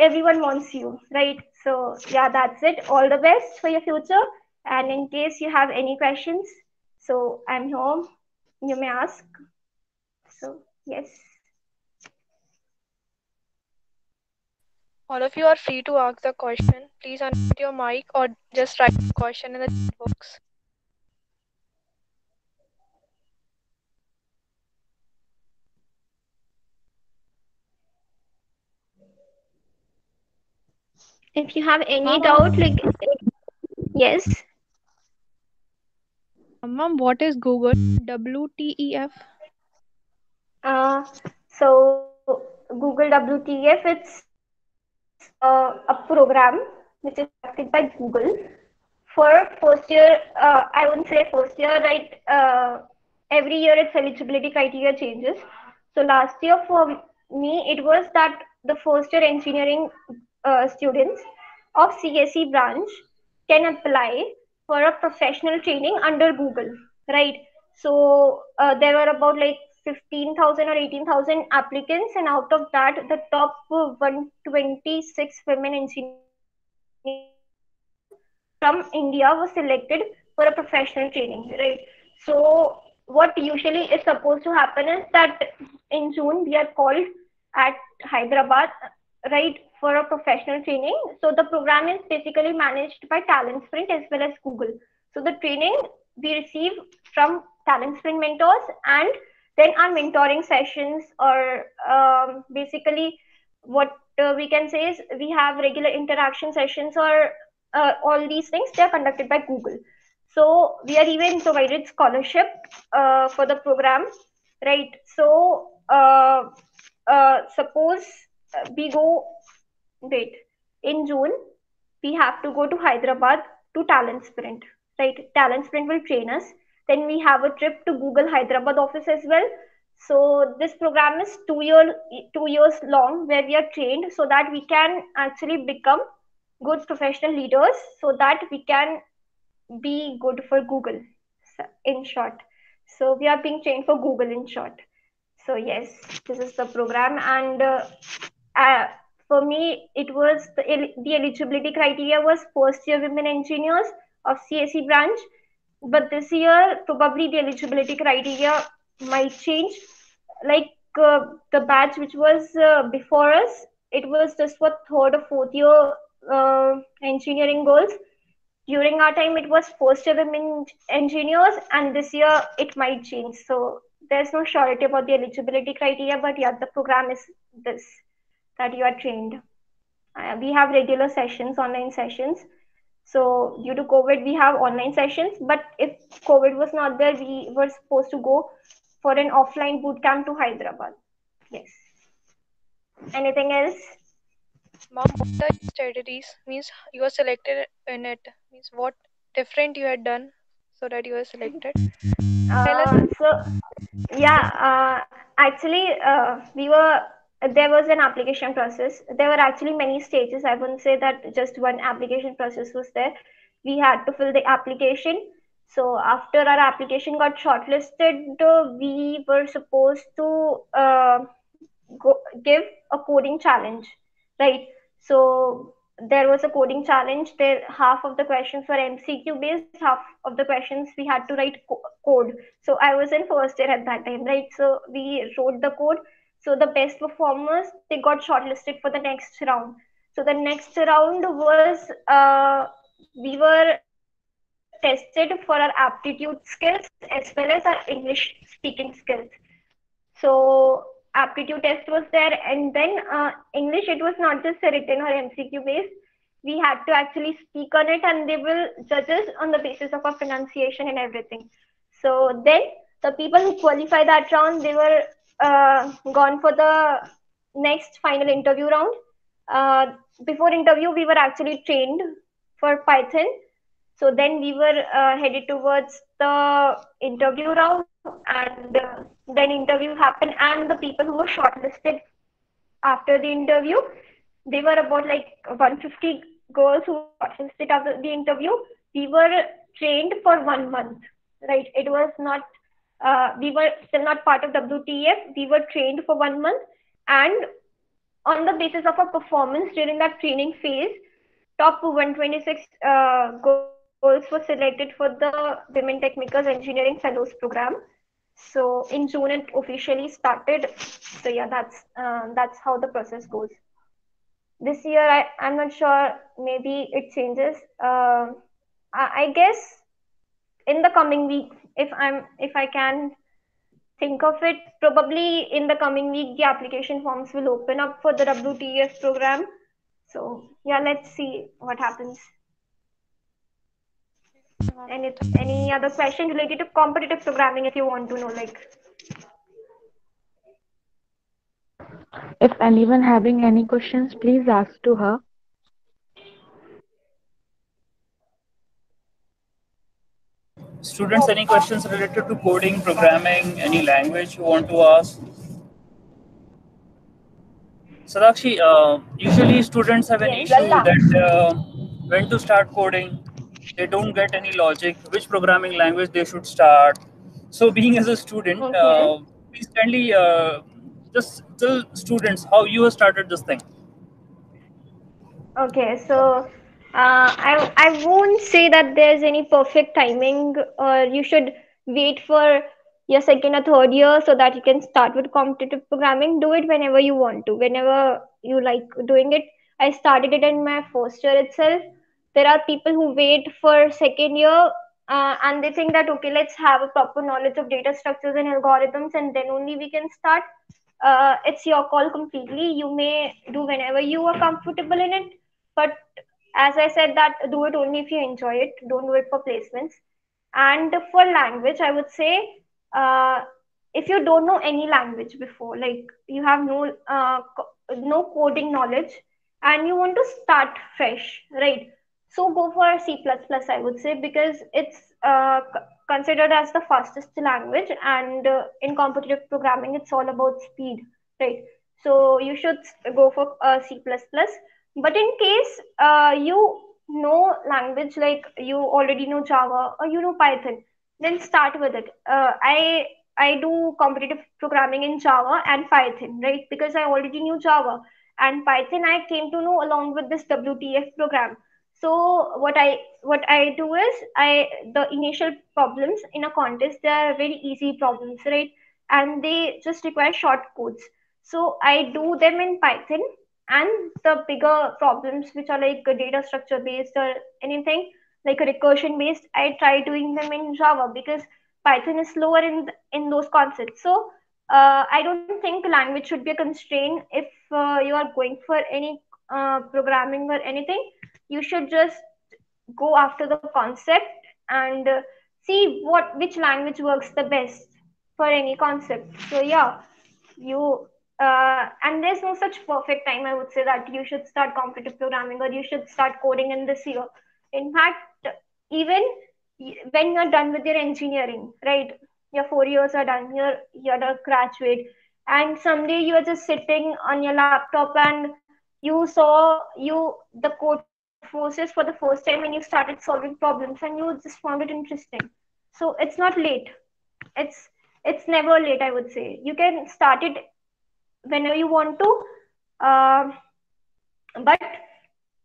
everyone wants you, right? So yeah, that's it. All the best for your future. And in case you have any questions, so I'm here. You may ask. So yes. All of you are free to ask the question. Please unmute your mic or just write the question in the chat box. If you have any Mom, doubt, like, yes. Mom, what is Google W T F? Uh, so Google W T F, it's Uh, a program which is conducted by Google for first year. Uh, I wouldn't say first year, right? Uh, every year its eligibility criteria changes. So last year for me, it was that the first year engineering uh, students of C S E branch can apply for a professional training under Google, right? So uh, there were about like fifteen thousand or eighteen thousand applicants, and out of that, the top one hundred twenty-six women engineers from India were selected for a professional training, right? So what usually is supposed to happen is that in June, we are called at Hyderabad, right, for a professional training. So the program is basically managed by Talent Sprint as well as Google. So the training we receive from Talent Sprint mentors, and then our mentoring sessions, or um, basically what uh, we can say is we have regular interaction sessions, or uh, all these things, they're conducted by Google. So we are even provided scholarship uh, for the program, right? So uh, uh, suppose we go, wait, in June, we have to go to Hyderabad to Talent Sprint, right? Talent Sprint will train us. Then we have a trip to Google Hyderabad office as well. So this program is two, year, two years long, where we are trained so that we can actually become good professional leaders, so that we can be good for Google, in short. So we are being trained for Google, in short. So yes, this is the program. And uh, uh, for me, it was the, the eligibility criteria was first year women engineers of C S E branch. But this year, probably the eligibility criteria might change. Like uh, the batch which was uh, before us, it was just for third or fourth year uh, engineering girls. During our time, it was first year women engineers, and this year it might change. So there's no surety about the eligibility criteria, but yeah, the program is this, that you are trained. Uh, we have regular sessions, online sessions. So due to COVID, we have online sessions, but if COVID was not there, we were supposed to go for an offline bootcamp to Hyderabad. Yes. Anything else? Mom, what are your strategies? Means you were selected in it. Means what different you had done so that you were selected? Uh, so, yeah, uh, actually, uh, we were... there was an application process. There were actually many stages. I wouldn't say that just one application process was there. We had to fill the application. So after our application got shortlisted, we were supposed to uh, go, give a coding challenge, right? So there was a coding challenge. There, half of the questions were M C Q based, half of the questions we had to write co code. So I was in first year at that time, right? So we wrote the code. So the best performers, they got shortlisted for the next round. So the next round was, uh, we were tested for our aptitude skills as well as our English speaking skills. So aptitude test was there, and then uh, English, it was not just written or M C Q based. We had to actually speak on it, and they will judge us on the basis of our pronunciation and everything. So then the people who qualified that round, they were Uh, gone for the next final interview round. Uh, before interview, we were actually trained for Python. So then we were uh, headed towards the interview round, and uh, then interview happened, and the people who were shortlisted after the interview, they were about like one hundred fifty girls who shortlisted after the interview. We were trained for one month, right? It was not Uh, we were still not part of W T F. We were trained for one month, and on the basis of a performance during that training phase, top one twenty-six uh, goals were selected for the Women Tech Makers Engineering Fellows program. So in June it officially started. So yeah, that's uh, that's how the process goes. This year, I, I'm not sure, maybe it changes. Uh, I, I guess in the coming week, if I'm if I can think of it, probably in the coming week, the application forms will open up for the W T F program. So yeah, let's see what happens. Any, any other question related to competitive programming if you want to know, like? If anyone having any questions, please ask to her. Students, any questions related to coding, programming, any language you want to ask? Satakshi, uh, usually students have an issue that uh, when to start coding, they don't get any logic, which programming language they should start. So being as a student, okay. uh, please kindly uh, just tell students how you have started this thing. Okay, so uh, I, I won't say that there's any perfect timing, or you should wait for your second or third year so that you can start with competitive programming. Do it whenever you want to, whenever you like doing it. I started it in my first year itself. There are people who wait for second year uh, and they think that, okay, let's have a proper knowledge of data structures and algorithms and then only we can start. Uh, it's your call completely. You may do whenever you are comfortable in it. But as I said, that do it only if you enjoy it. Don't do it for placements. And for language, I would say, uh, if you don't know any language before, like you have no, uh, no coding knowledge and you want to start fresh, right? So go for C plus plus, I would say, because it's uh, considered as the fastest language, and uh, in competitive programming, it's all about speed, right? So you should go for uh, C plus plus. But in case uh, you know language, like you already know Java or you know Python, then start with it. Uh, I, I do competitive programming in Java and Python, right? Because I already knew Java and Python, I came to know along with this W T F program. So what I what I do is I the initial problems in a contest, they are very easy problems, right? And they just require short codes. So I do them in Python, and the bigger problems which are like data structure based or anything like a recursion based, I try doing them in Java because Python is slower in in those concepts. So uh, I don't think language should be a constraint if uh, you are going for any uh, programming or anything. You should just go after the concept and uh, see what which language works the best for any concept. So yeah, you uh, and there's no such perfect time, I would say, that you should start competitive programming or you should start coding in this year. In fact, even when you're done with your engineering, right? Your four years are done, you're, you're a graduate, and someday you're just sitting on your laptop and you saw you the code forces for the first time when you started solving problems and you just found it interesting. So it's not late. It's it's never late, I would say. You can start it whenever you want to. Uh, but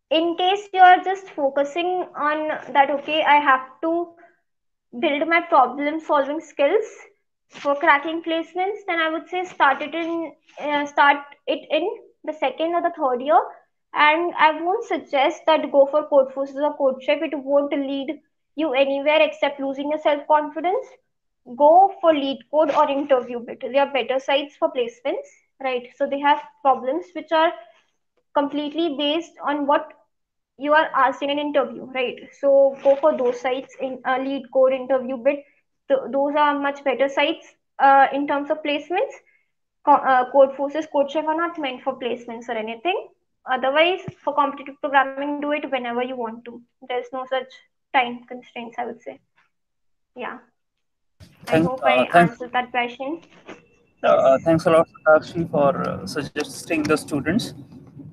in case you're just focusing on that, okay, I have to build my problem solving skills for cracking placements, then I would say start it in, uh, start it in the second or the third year. And I won't suggest that go for Codeforces or Codechef. It won't lead you anywhere except losing your self-confidence. Go for LeetCode or InterviewBit. They are better sites for placements, right? So they have problems which are completely based on what you are asked in an interview, right? So go for those sites in uh, LeetCode, InterviewBit. Th those are much better sites uh, in terms of placements. Co uh, Codeforces, Codechef are not meant for placements or anything. Otherwise, for competitive programming, do it whenever you want to. There's no such time constraints, I would say. Yeah. Thanks, I hope uh, I thanks. answered that question. Uh, uh, thanks a lot, Satakshi, for uh, suggesting the students.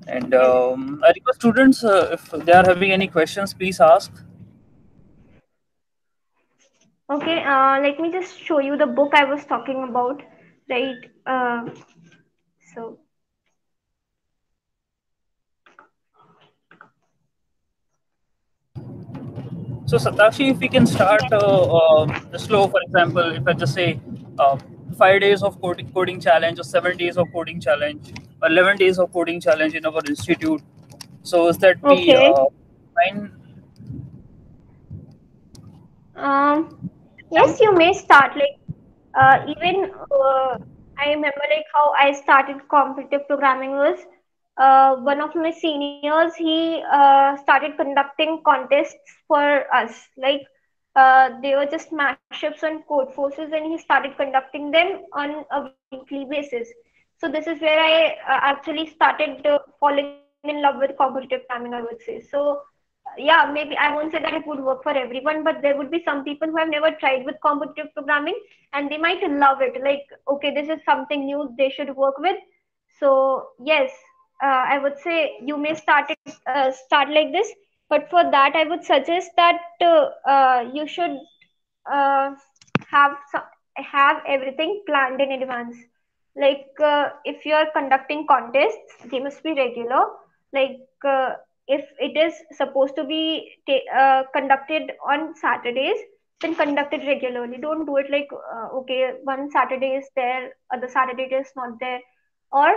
And um, I request students, uh, if they are having any questions, please ask. Okay, uh, let me just show you the book I was talking about, right? Uh, so. So Satakshi, if we can start uh, uh, the slow, for example, if I just say uh, five days of coding, coding challenge, or seven days of coding challenge, or eleven days of coding challenge in our institute. So is that okay. be uh, fine? Um, yes, you may start. Like uh, even uh, I remember like how I started competitive programming was uh, one of my seniors. He uh, started conducting contests for us. Like uh, they were just mashups on Codeforces, and he started conducting them on a weekly basis. So this is where I uh, actually started uh, following in love with cognitive programming, I would say. So yeah, maybe I won't say that it would work for everyone, but there would be some people who have never tried with cognitive programming and they might love it. Like, okay, this is something new they should work with. So yes, uh, I would say you may start it, uh, start like this, but for that I would suggest that uh, uh, you should uh, have some, have everything planned in advance. Like uh, if you are conducting contests, they must be regular. Like uh, if it is supposed to be uh, conducted on Saturdays, then conduct it regularly. Don't do it like, uh, okay, one Saturday is there, other Saturday is not there. Or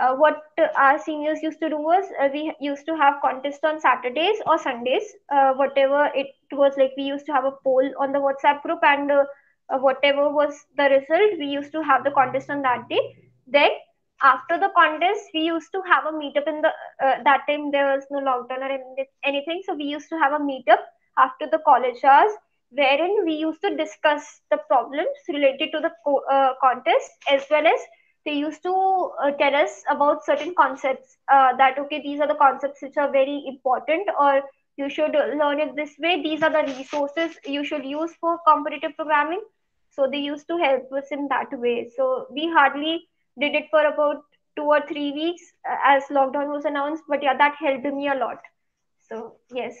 uh, what our seniors used to do was uh, we used to have contests on Saturdays or Sundays, uh, whatever it was. Like we used to have a poll on the WhatsApp group, and uh, uh, whatever was the result, we used to have the contest on that day. Then after the contest, we used to have a meetup in the, uh, that time there was no lockdown or anything. So we used to have a meetup after the college hours, wherein we used to discuss the problems related to the co uh, contest, as well as they used to uh, tell us about certain concepts uh, that, okay, these are the concepts which are very important, or you should learn it this way. These are the resources you should use for competitive programming. So they used to help us in that way. So we hardly did it for about two or three weeks uh, as lockdown was announced, but yeah, that helped me a lot. So yes.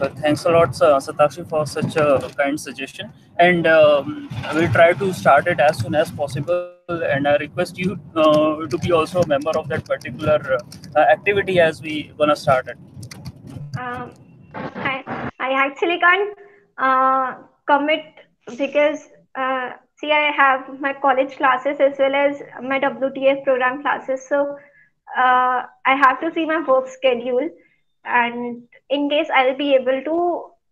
Well, thanks a lot, uh, Satakshi, for such a kind suggestion. And um, we'll try to start it as soon as possible. And I request you uh, to be also a member of that particular uh, activity as we gonna start it. Um, I, I actually can't uh, commit because uh, see, I have my college classes as well as my W T F program classes. So uh, I have to see my work schedule, and in case I'll be able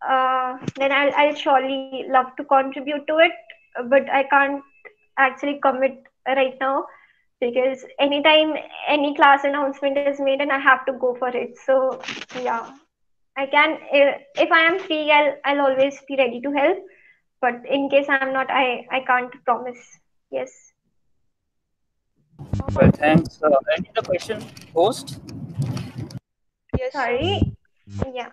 to, uh, then I'll, I'll surely love to contribute to it. But I can't actually commit right now because anytime any class announcement is made and I have to go for it. So yeah, I can, if I am free, I'll, I'll always be ready to help. But in case I'm not, I, I can't promise. Yes. Well, thanks. Uh, any other question, host? Yes. Sorry. Yeah.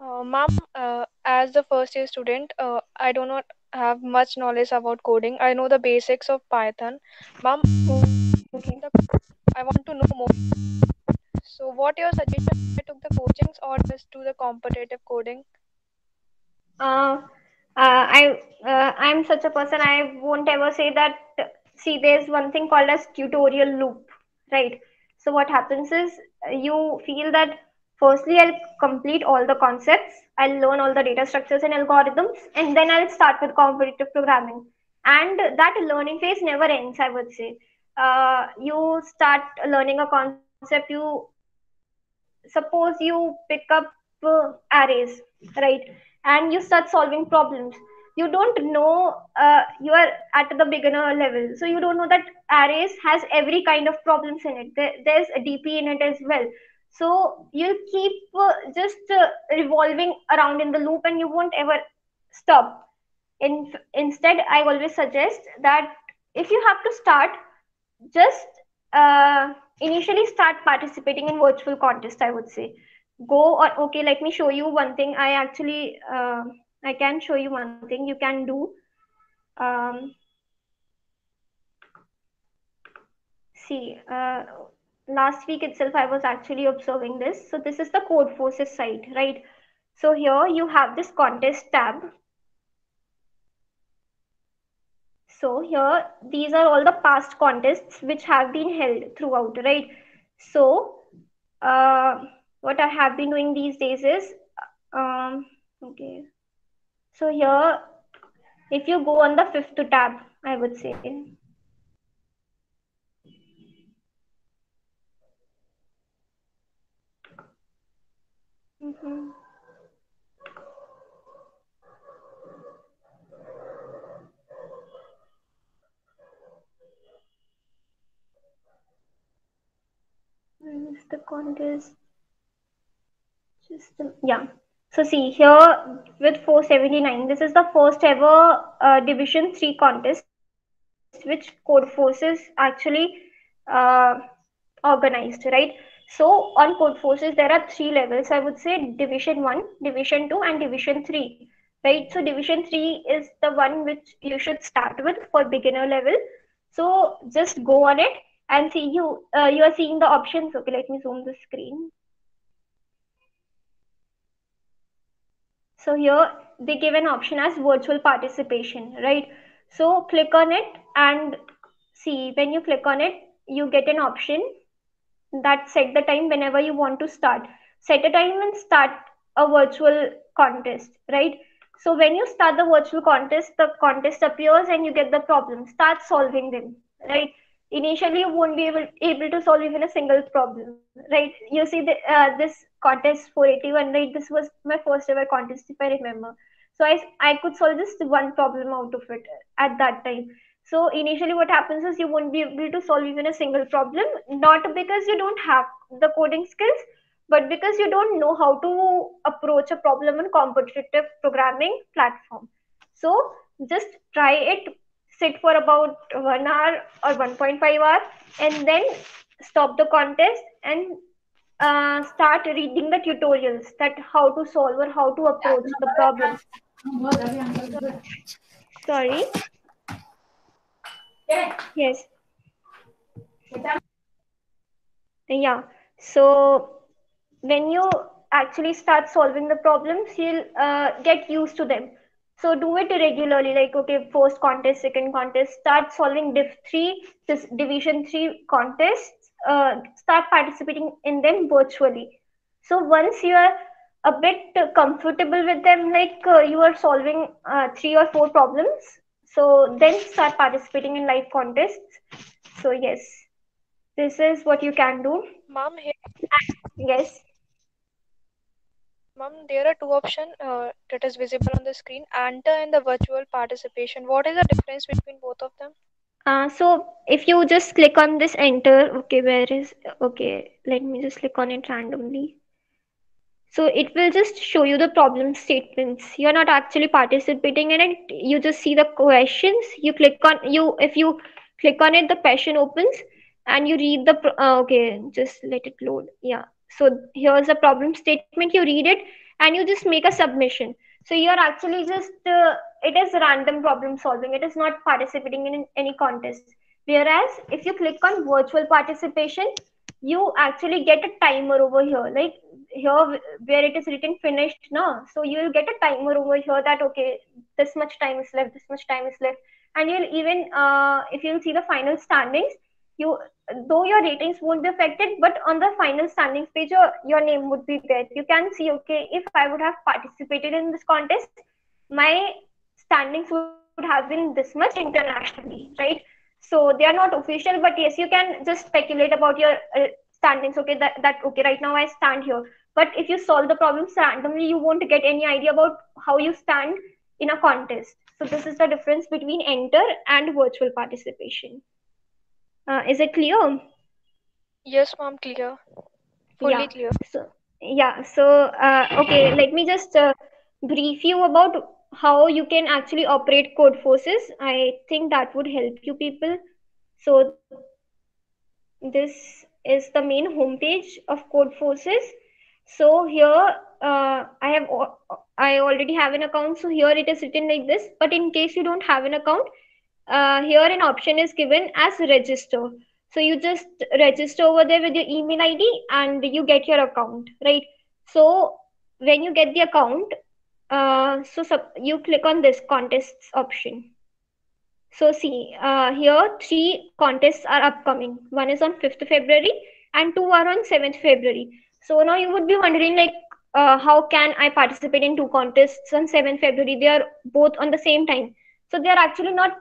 Uh, Ma'am, uh, as the first year student, uh, I do not have much knowledge about coding. I know the basics of Python. Ma'am, okay. I want to know more. So what your suggestion? I took the coachings or just do the competitive coding? Uh, uh, I, uh, I'm such a person, I won't ever say that. See, there's one thing called as tutorial loop, right? So what happens is you feel that firstly, I'll complete all the concepts, I'll learn all the data structures and algorithms, and then I'll start with competitive programming. And that learning phase never ends, I would say. Uh, you start learning a concept, you suppose you pick up uh, arrays, right? And you start solving problems. You don't know, uh, you are at the beginner level. So you don't know that arrays has every kind of problems in it. There, there's a D P in it as well. So you'll keep uh, just uh, revolving around in the loop and you won't ever stop. In, instead, I always suggest that if you have to start, just uh, initially start participating in virtual contests, I would say. Go on, okay, let me show you one thing. I actually, uh, I can show you one thing you can do. Um, see, uh, last week itself, I was actually observing this. So this is the Codeforces site, right? So here you have this contest tab. So here, these are all the past contests which have been held throughout, right? So, uh, what I have been doing these days is Um, okay. So here, if you go on the fifth tab, I would say. Mm-hmm. The contest, just the, yeah. So see here with four seventy-nine, this is the first ever uh, Division Three contest which Codeforces actually uh, organized, right? So on Codeforces there are three levels. I would say Division One, Division Two, and Division Three, right? So Division Three is the one which you should start with for beginner level. So just go on it. And see you, uh, you are seeing the options. Okay, let me zoom the screen. So here they give an option as virtual participation, right? So click on it and see, when you click on it, you get an option that set the time whenever you want to start. Set a time and start a virtual contest, right? So when you start the virtual contest, the contest appears and you get the problem. Start solving them, right? Initially, you won't be able, able to solve even a single problem, right? You see the, uh, this contest four eighty-one, right? This was my first ever contest, if I remember. So I, I could solve just one problem out of it at that time. So initially what happens is you won't be able to solve even a single problem, not because you don't have the coding skills, but because you don't know how to approach a problem on competitive programming platform. So just try it. Sit for about one hour or one point five hours and then stop the contest and uh, start reading the tutorials that how to solve or how to approach the problem. Sorry. Yes. Yeah. So when you actually start solving the problems, you'll uh, get used to them. So do it regularly, like, okay, first contest, second contest, start solving Div three, this Division three contests, uh, start participating in them virtually. So once you are a bit comfortable with them, like uh, you are solving uh, three or four problems, so then start participating in live contests. So yes, this is what you can do. Mom, here. Yes. Mom, there are two options uh, that is visible on the screen, Anta and the virtual participation. What is the difference between both of them? Uh, so if you just click on this enter, okay, where is, okay, let me just click on it randomly. So it will just show you the problem statements. You're not actually participating in it. You just see the questions. You click on, you if you click on it, the question opens and you read the, uh, okay, just let it load. Yeah. So here's a problem statement, you read it and you just make a submission. So you're actually just, uh, it is random problem solving. It is not participating in any contest. Whereas if you click on virtual participation, you actually get a timer over here, like here where it is written finished now. So you'll get a timer over here that, okay, this much time is left, this much time is left. And you'll even, uh, if you'll see the final standings, you, though your ratings won't be affected, but on the final standings page, your, your name would be there. You can see, okay, if I would have participated in this contest, my standings would have been this much internationally, right? So they are not official, but yes, you can just speculate about your uh, standings. Okay, that, that, okay, right now I stand here. But if you solve the problems randomly, you won't get any idea about how you stand in a contest. So this is the difference between enter and virtual participation. Uh, is it clear? Yes, ma'am, clear. Fully yeah. clear. So, yeah, so, uh, okay, let me just uh, brief you about how you can actually operate Codeforces. I think that would help you people. So, this is the main homepage of Codeforces. So, here, uh, I have, I already have an account. So, here it is written like this. But in case you don't have an account, Uh, here an option is given as register. So you just register over there with your email I D and you get your account, right? So when you get the account, uh, so sub you click on this contests option. So see, uh, here three contests are upcoming. One is on fifth February and two are on seventh February. So now you would be wondering like, uh, how can I participate in two contests on seventh February? They are both on the same time. So they are actually not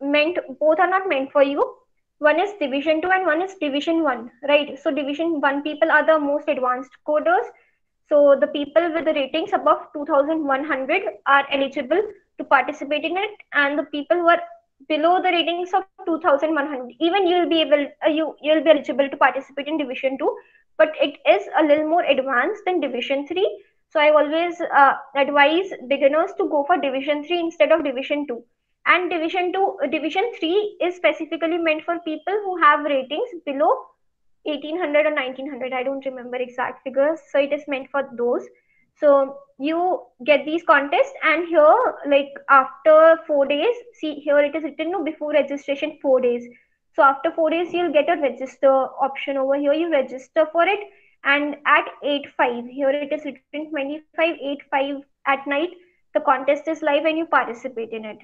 meant, both are not meant for you. One is division two and one is division one, right? So division one people are the most advanced coders. So the people with the ratings above two thousand one hundred are eligible to participate in it, and the people who are below the ratings of two thousand one hundred, even you'll be able, uh, you you'll be eligible to participate in division two, but it is a little more advanced than division three. So I always uh, advise beginners to go for division three instead of division two. And division two, division three is specifically meant for people who have ratings below eighteen hundred or nineteen hundred. I don't remember exact figures. So it is meant for those. So you get these contests, and here, like after four days, see here it is written no before registration four days. So after four days, you'll get a register option over here. You register for it, and at eight five, here it is written twenty-five eight five at night, the contest is live and you participate in it,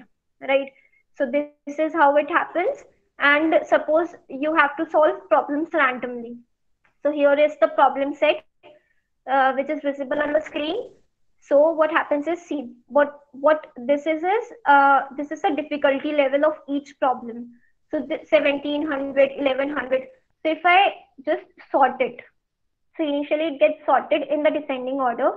right? So this, this is how it happens. And suppose you have to solve problems randomly. So here is the problem set, Uh, which is visible on the screen. So what happens is, see, what what this is is uh, this is the difficulty level of each problem. So seventeen hundred, eleven hundred. So if I just sort it, so initially it gets sorted in the descending order.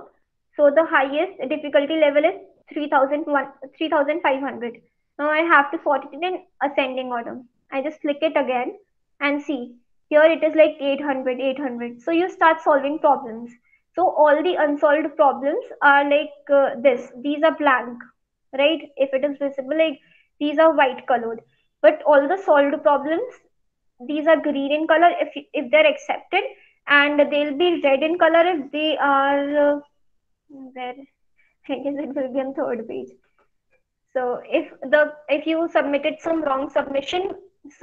So the highest difficulty level is three thousand five hundred. Now I have to sort it in ascending order. I just click it again and see, here it is like eight hundred, eight hundred. So you start solving problems. So all the unsolved problems are like uh, this. These are blank, right? If it is visible, like these are white colored. But all the solved problems, these are green in color if if they're accepted, and they'll be red in color if they are. Uh, where I guess it will be on third page. So if the if you submitted some wrong submission,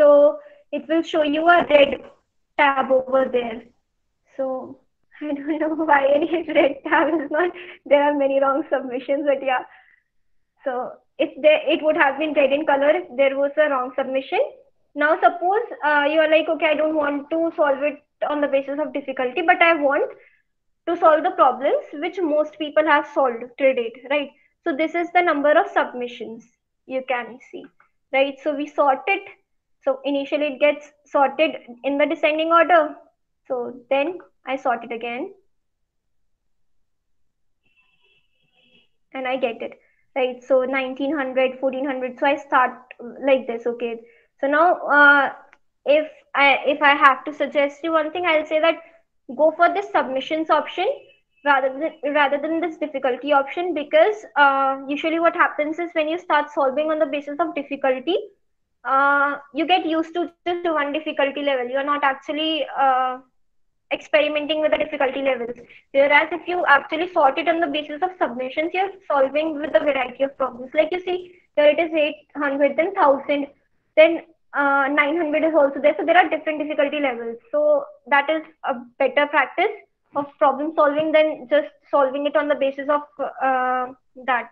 so it will show you a red tab over there. So I don't know why any red tab is not. There are many wrong submissions, but yeah. So if there, it would have been red in color if there was a wrong submission. Now suppose uh, you are like, okay, I don't want to solve it on the basis of difficulty, but I want to solve the problems which most people have solved to date, right? So this is the number of submissions you can see, right? So we sort it. So initially it gets sorted in the descending order. So then I sort it again and I get it, right? So nineteen hundred, fourteen hundred. So I start like this. Okay. So now uh, if I if I have to suggest you one thing, I'll say that go for this submissions option rather than rather than this difficulty option, because uh, usually what happens is when you start solving on the basis of difficulty, uh, you get used to just one difficulty level. You're not actually uh, experimenting with the difficulty levels. Whereas if you actually sort it on the basis of submissions, you're solving with a variety of problems. Like you see, here it is eight hundred, then one thousand, then uh, nine hundred is also there. So there are different difficulty levels. So that is a better practice of problem solving than just solving it on the basis of uh, that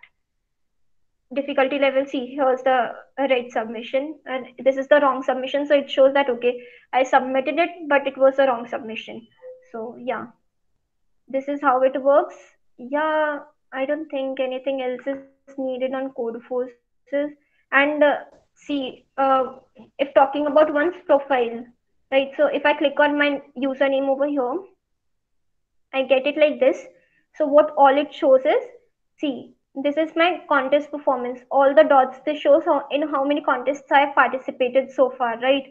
difficulty level. See, here's the right submission, and this is the wrong submission. So it shows that, okay, I submitted it, but it was the wrong submission. So yeah, this is how it works. Yeah, I don't think anything else is needed on Codeforces. And uh, see, uh, if talking about one's profile, right? So if I click on my username over here, I get it like this. So what all it shows is, see, this is my contest performance. All the dots, this shows how, in how many contests I have participated so far, right?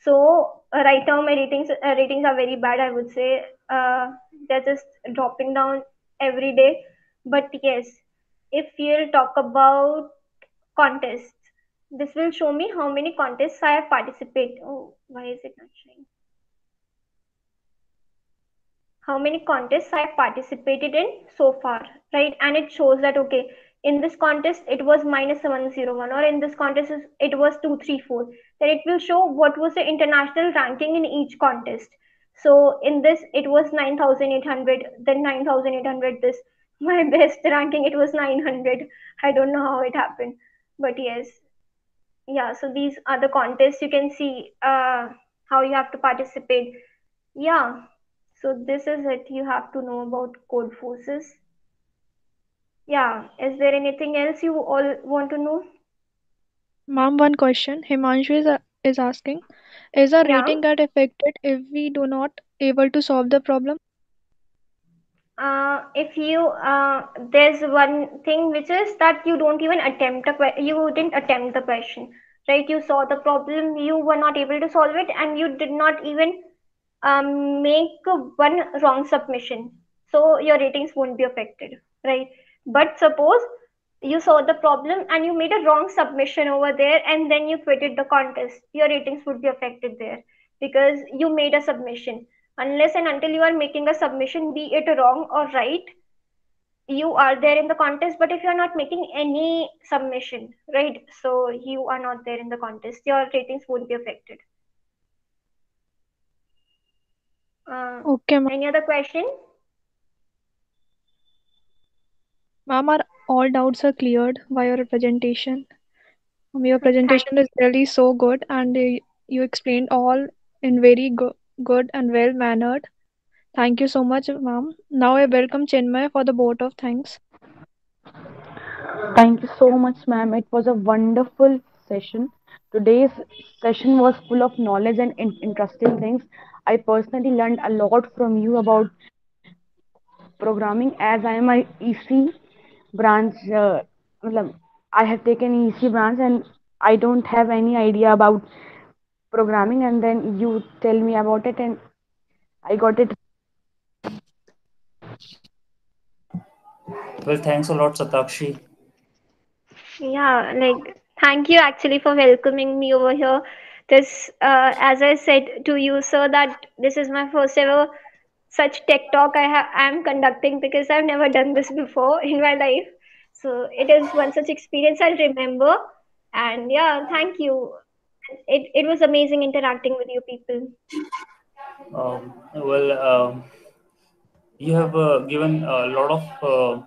So uh, right now my ratings uh, ratings are very bad, I would say. Uh, they're just dropping down every day. But yes, if you'll talk about contests, this will show me how many contests I have participated. Oh, why is it not showing? How many contests I participated in so far, right? And it shows that, okay, in this contest, it was minus one zero one, or in this contest, it was two three four. Then it will show what was the international ranking in each contest. So in this, it was nine thousand eight hundred, then nine thousand eight hundred, this, my best ranking, it was nine hundred. I don't know how it happened, but yes. Yeah, so these are the contests. You can see uh, how you have to participate. Yeah. So this is it. You have to know about Codeforces. Yeah. Is there anything else you all want to know? Ma'am, one question. Himanshu is, uh, is asking, is our yeah. rating get affected if we do not able to solve the problem? Uh, if you, uh, there's one thing which is that you don't even attempt, a, you didn't attempt the question, right? You saw the problem, you were not able to solve it, and you did not even um, make one wrong submission. So your ratings won't be affected, right? But suppose you saw the problem and you made a wrong submission over there and then you quitted the contest, your ratings would be affected there because you made a submission. Unless and until you are making a submission, be it wrong or right, you are there in the contest. But if you are not making any submission, right, so you are not there in the contest. Your ratings won't be affected. Uh, okay, ma'am. Any other question? Ma'am, are all doubts are cleared by your presentation? Your presentation is really so good, and you explained all in very good. Good and well mannered. Thank you so much, ma'am. Now I welcome Chinmay for the vote of thanks. Thank you so much, ma'am. It was a wonderful session. Today's session was full of knowledge and in interesting things. I personally learned a lot from you about programming, as I am an E C branch. Uh, I have taken E C branch and I don't have any idea about programming, and then you tell me about it and I got it. Well, thanks a lot, Satakshi. Yeah, like, thank you actually for welcoming me over here. This, uh, as I said to you, sir, that this is my first ever such tech talk I have I'm conducting, because I've never done this before in my life. So it is one such experience I'll remember. And yeah, thank you. It, it was amazing interacting with you people. Um, well, um, you have uh, given a lot of uh,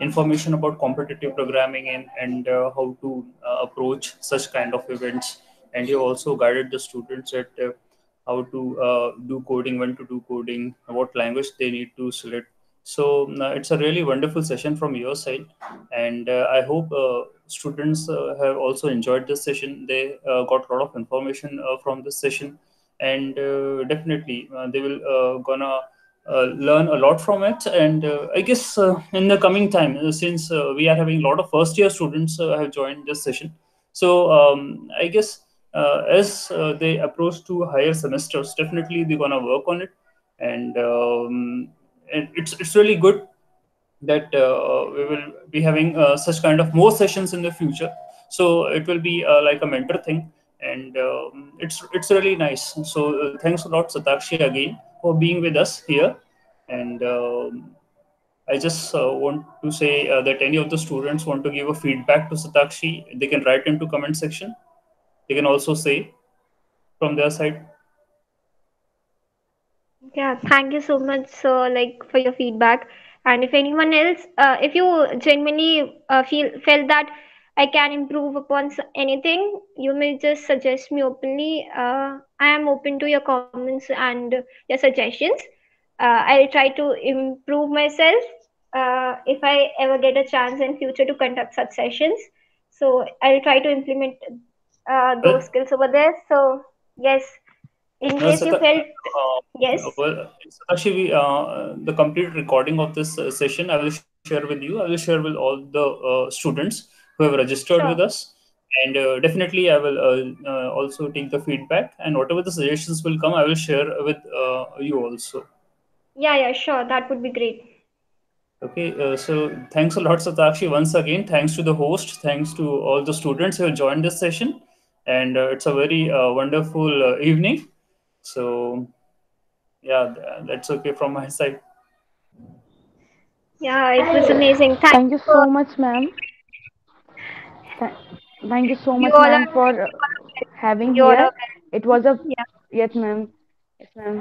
information about competitive programming and, and uh, how to uh, approach such kind of events. And you also guided the students at uh, how to uh, do coding, when to do coding, what language they need to select. So uh, it's a really wonderful session from your side. And uh, I hope uh, students uh, have also enjoyed this session. They uh, got a lot of information uh, from this session, and uh, definitely uh, they will uh, gonna uh, learn a lot from it. And uh, I guess uh, in the coming time, uh, since uh, we are having a lot of first year students uh, have joined this session. So um, I guess uh, as uh, they approach to higher semesters, definitely they're gonna work on it. And um, and it's, it's really good that uh, we will be having uh, such kind of more sessions in the future. So it will be uh, like a mentor thing, and uh, it's it's really nice. So uh, thanks a lot, Satakshi, again for being with us here. And uh, I just uh, want to say uh, that any of the students want to give a feedback to Satakshi, they can write into comment section. They can also say from their side. Yeah, thank you so much, sir, like for your feedback. And if anyone else, uh, if you genuinely uh, feel felt that I can improve upon anything, you may just suggest me openly. Uh, I am open to your comments and your suggestions. Uh, I'll try to improve myself uh, if I ever get a chance in future to conduct such sessions. So I'll try to implement uh, those skills over there. So yes. In case uh, you felt, uh, yes. Well, actually, uh, the complete recording of this uh, session, I will share with you. I will share with all the uh, students who have registered sure. with us. And uh, definitely, I will uh, uh, also take the feedback. And whatever the suggestions will come, I will share with uh, you also. Yeah, yeah, sure. That would be great. Okay. Uh, so thanks a lot, Satakshi. Once again, thanks to the host. Thanks to all the students who have joined this session. And uh, it's a very uh, wonderful uh, evening. So, yeah, that's okay from my side. Yeah, it was amazing. Thank, Thank you so much, ma'am. Th Thank you so much, ma'am, for uh, having you here. It was a... Yeah. Yes, ma'am. Yes, ma'am.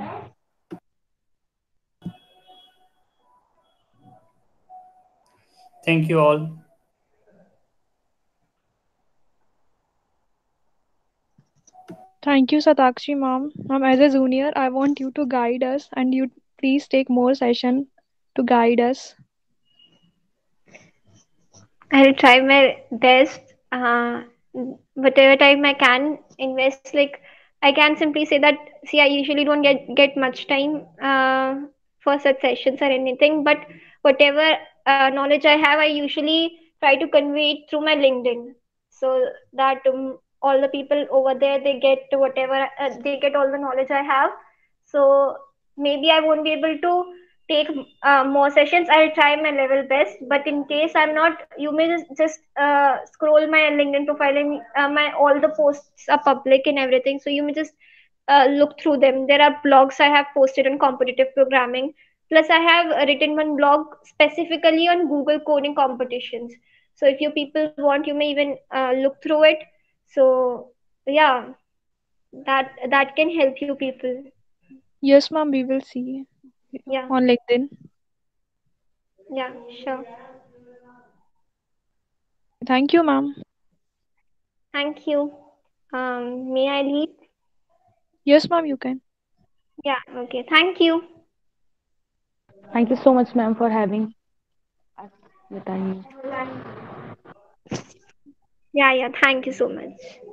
Thank you all. Thank you, Satakshi, ma'am. Um, as a junior, I want you to guide us and you please take more session to guide us. I'll try my best. Uh, whatever time I can invest, like I can simply say that, see, I usually don't get, get much time uh, for such sessions or anything, but whatever uh, knowledge I have, I usually try to convey it through my LinkedIn, so that um, all the people over there, they get whatever, uh, they get all the knowledge I have. So maybe I won't be able to take uh, more sessions. I'll try my level best, but in case I'm not, you may just, just uh, scroll my LinkedIn profile and uh, my all the posts are public and everything. So you may just uh, look through them. There are blogs I have posted on competitive programming. Plus I have written one blog specifically on Google coding competitions. So if you people want, you may even uh, look through it. So yeah, that, that can help you people. Yes, ma'am, we will see. Yeah. On LinkedIn. Yeah, sure. Thank you, ma'am. Thank you. Um, may I leave? Yes, ma'am, you can. Yeah, okay. Thank you. Thank you so much, ma'am, for having us with us. Yeah, yeah. Thank you so much.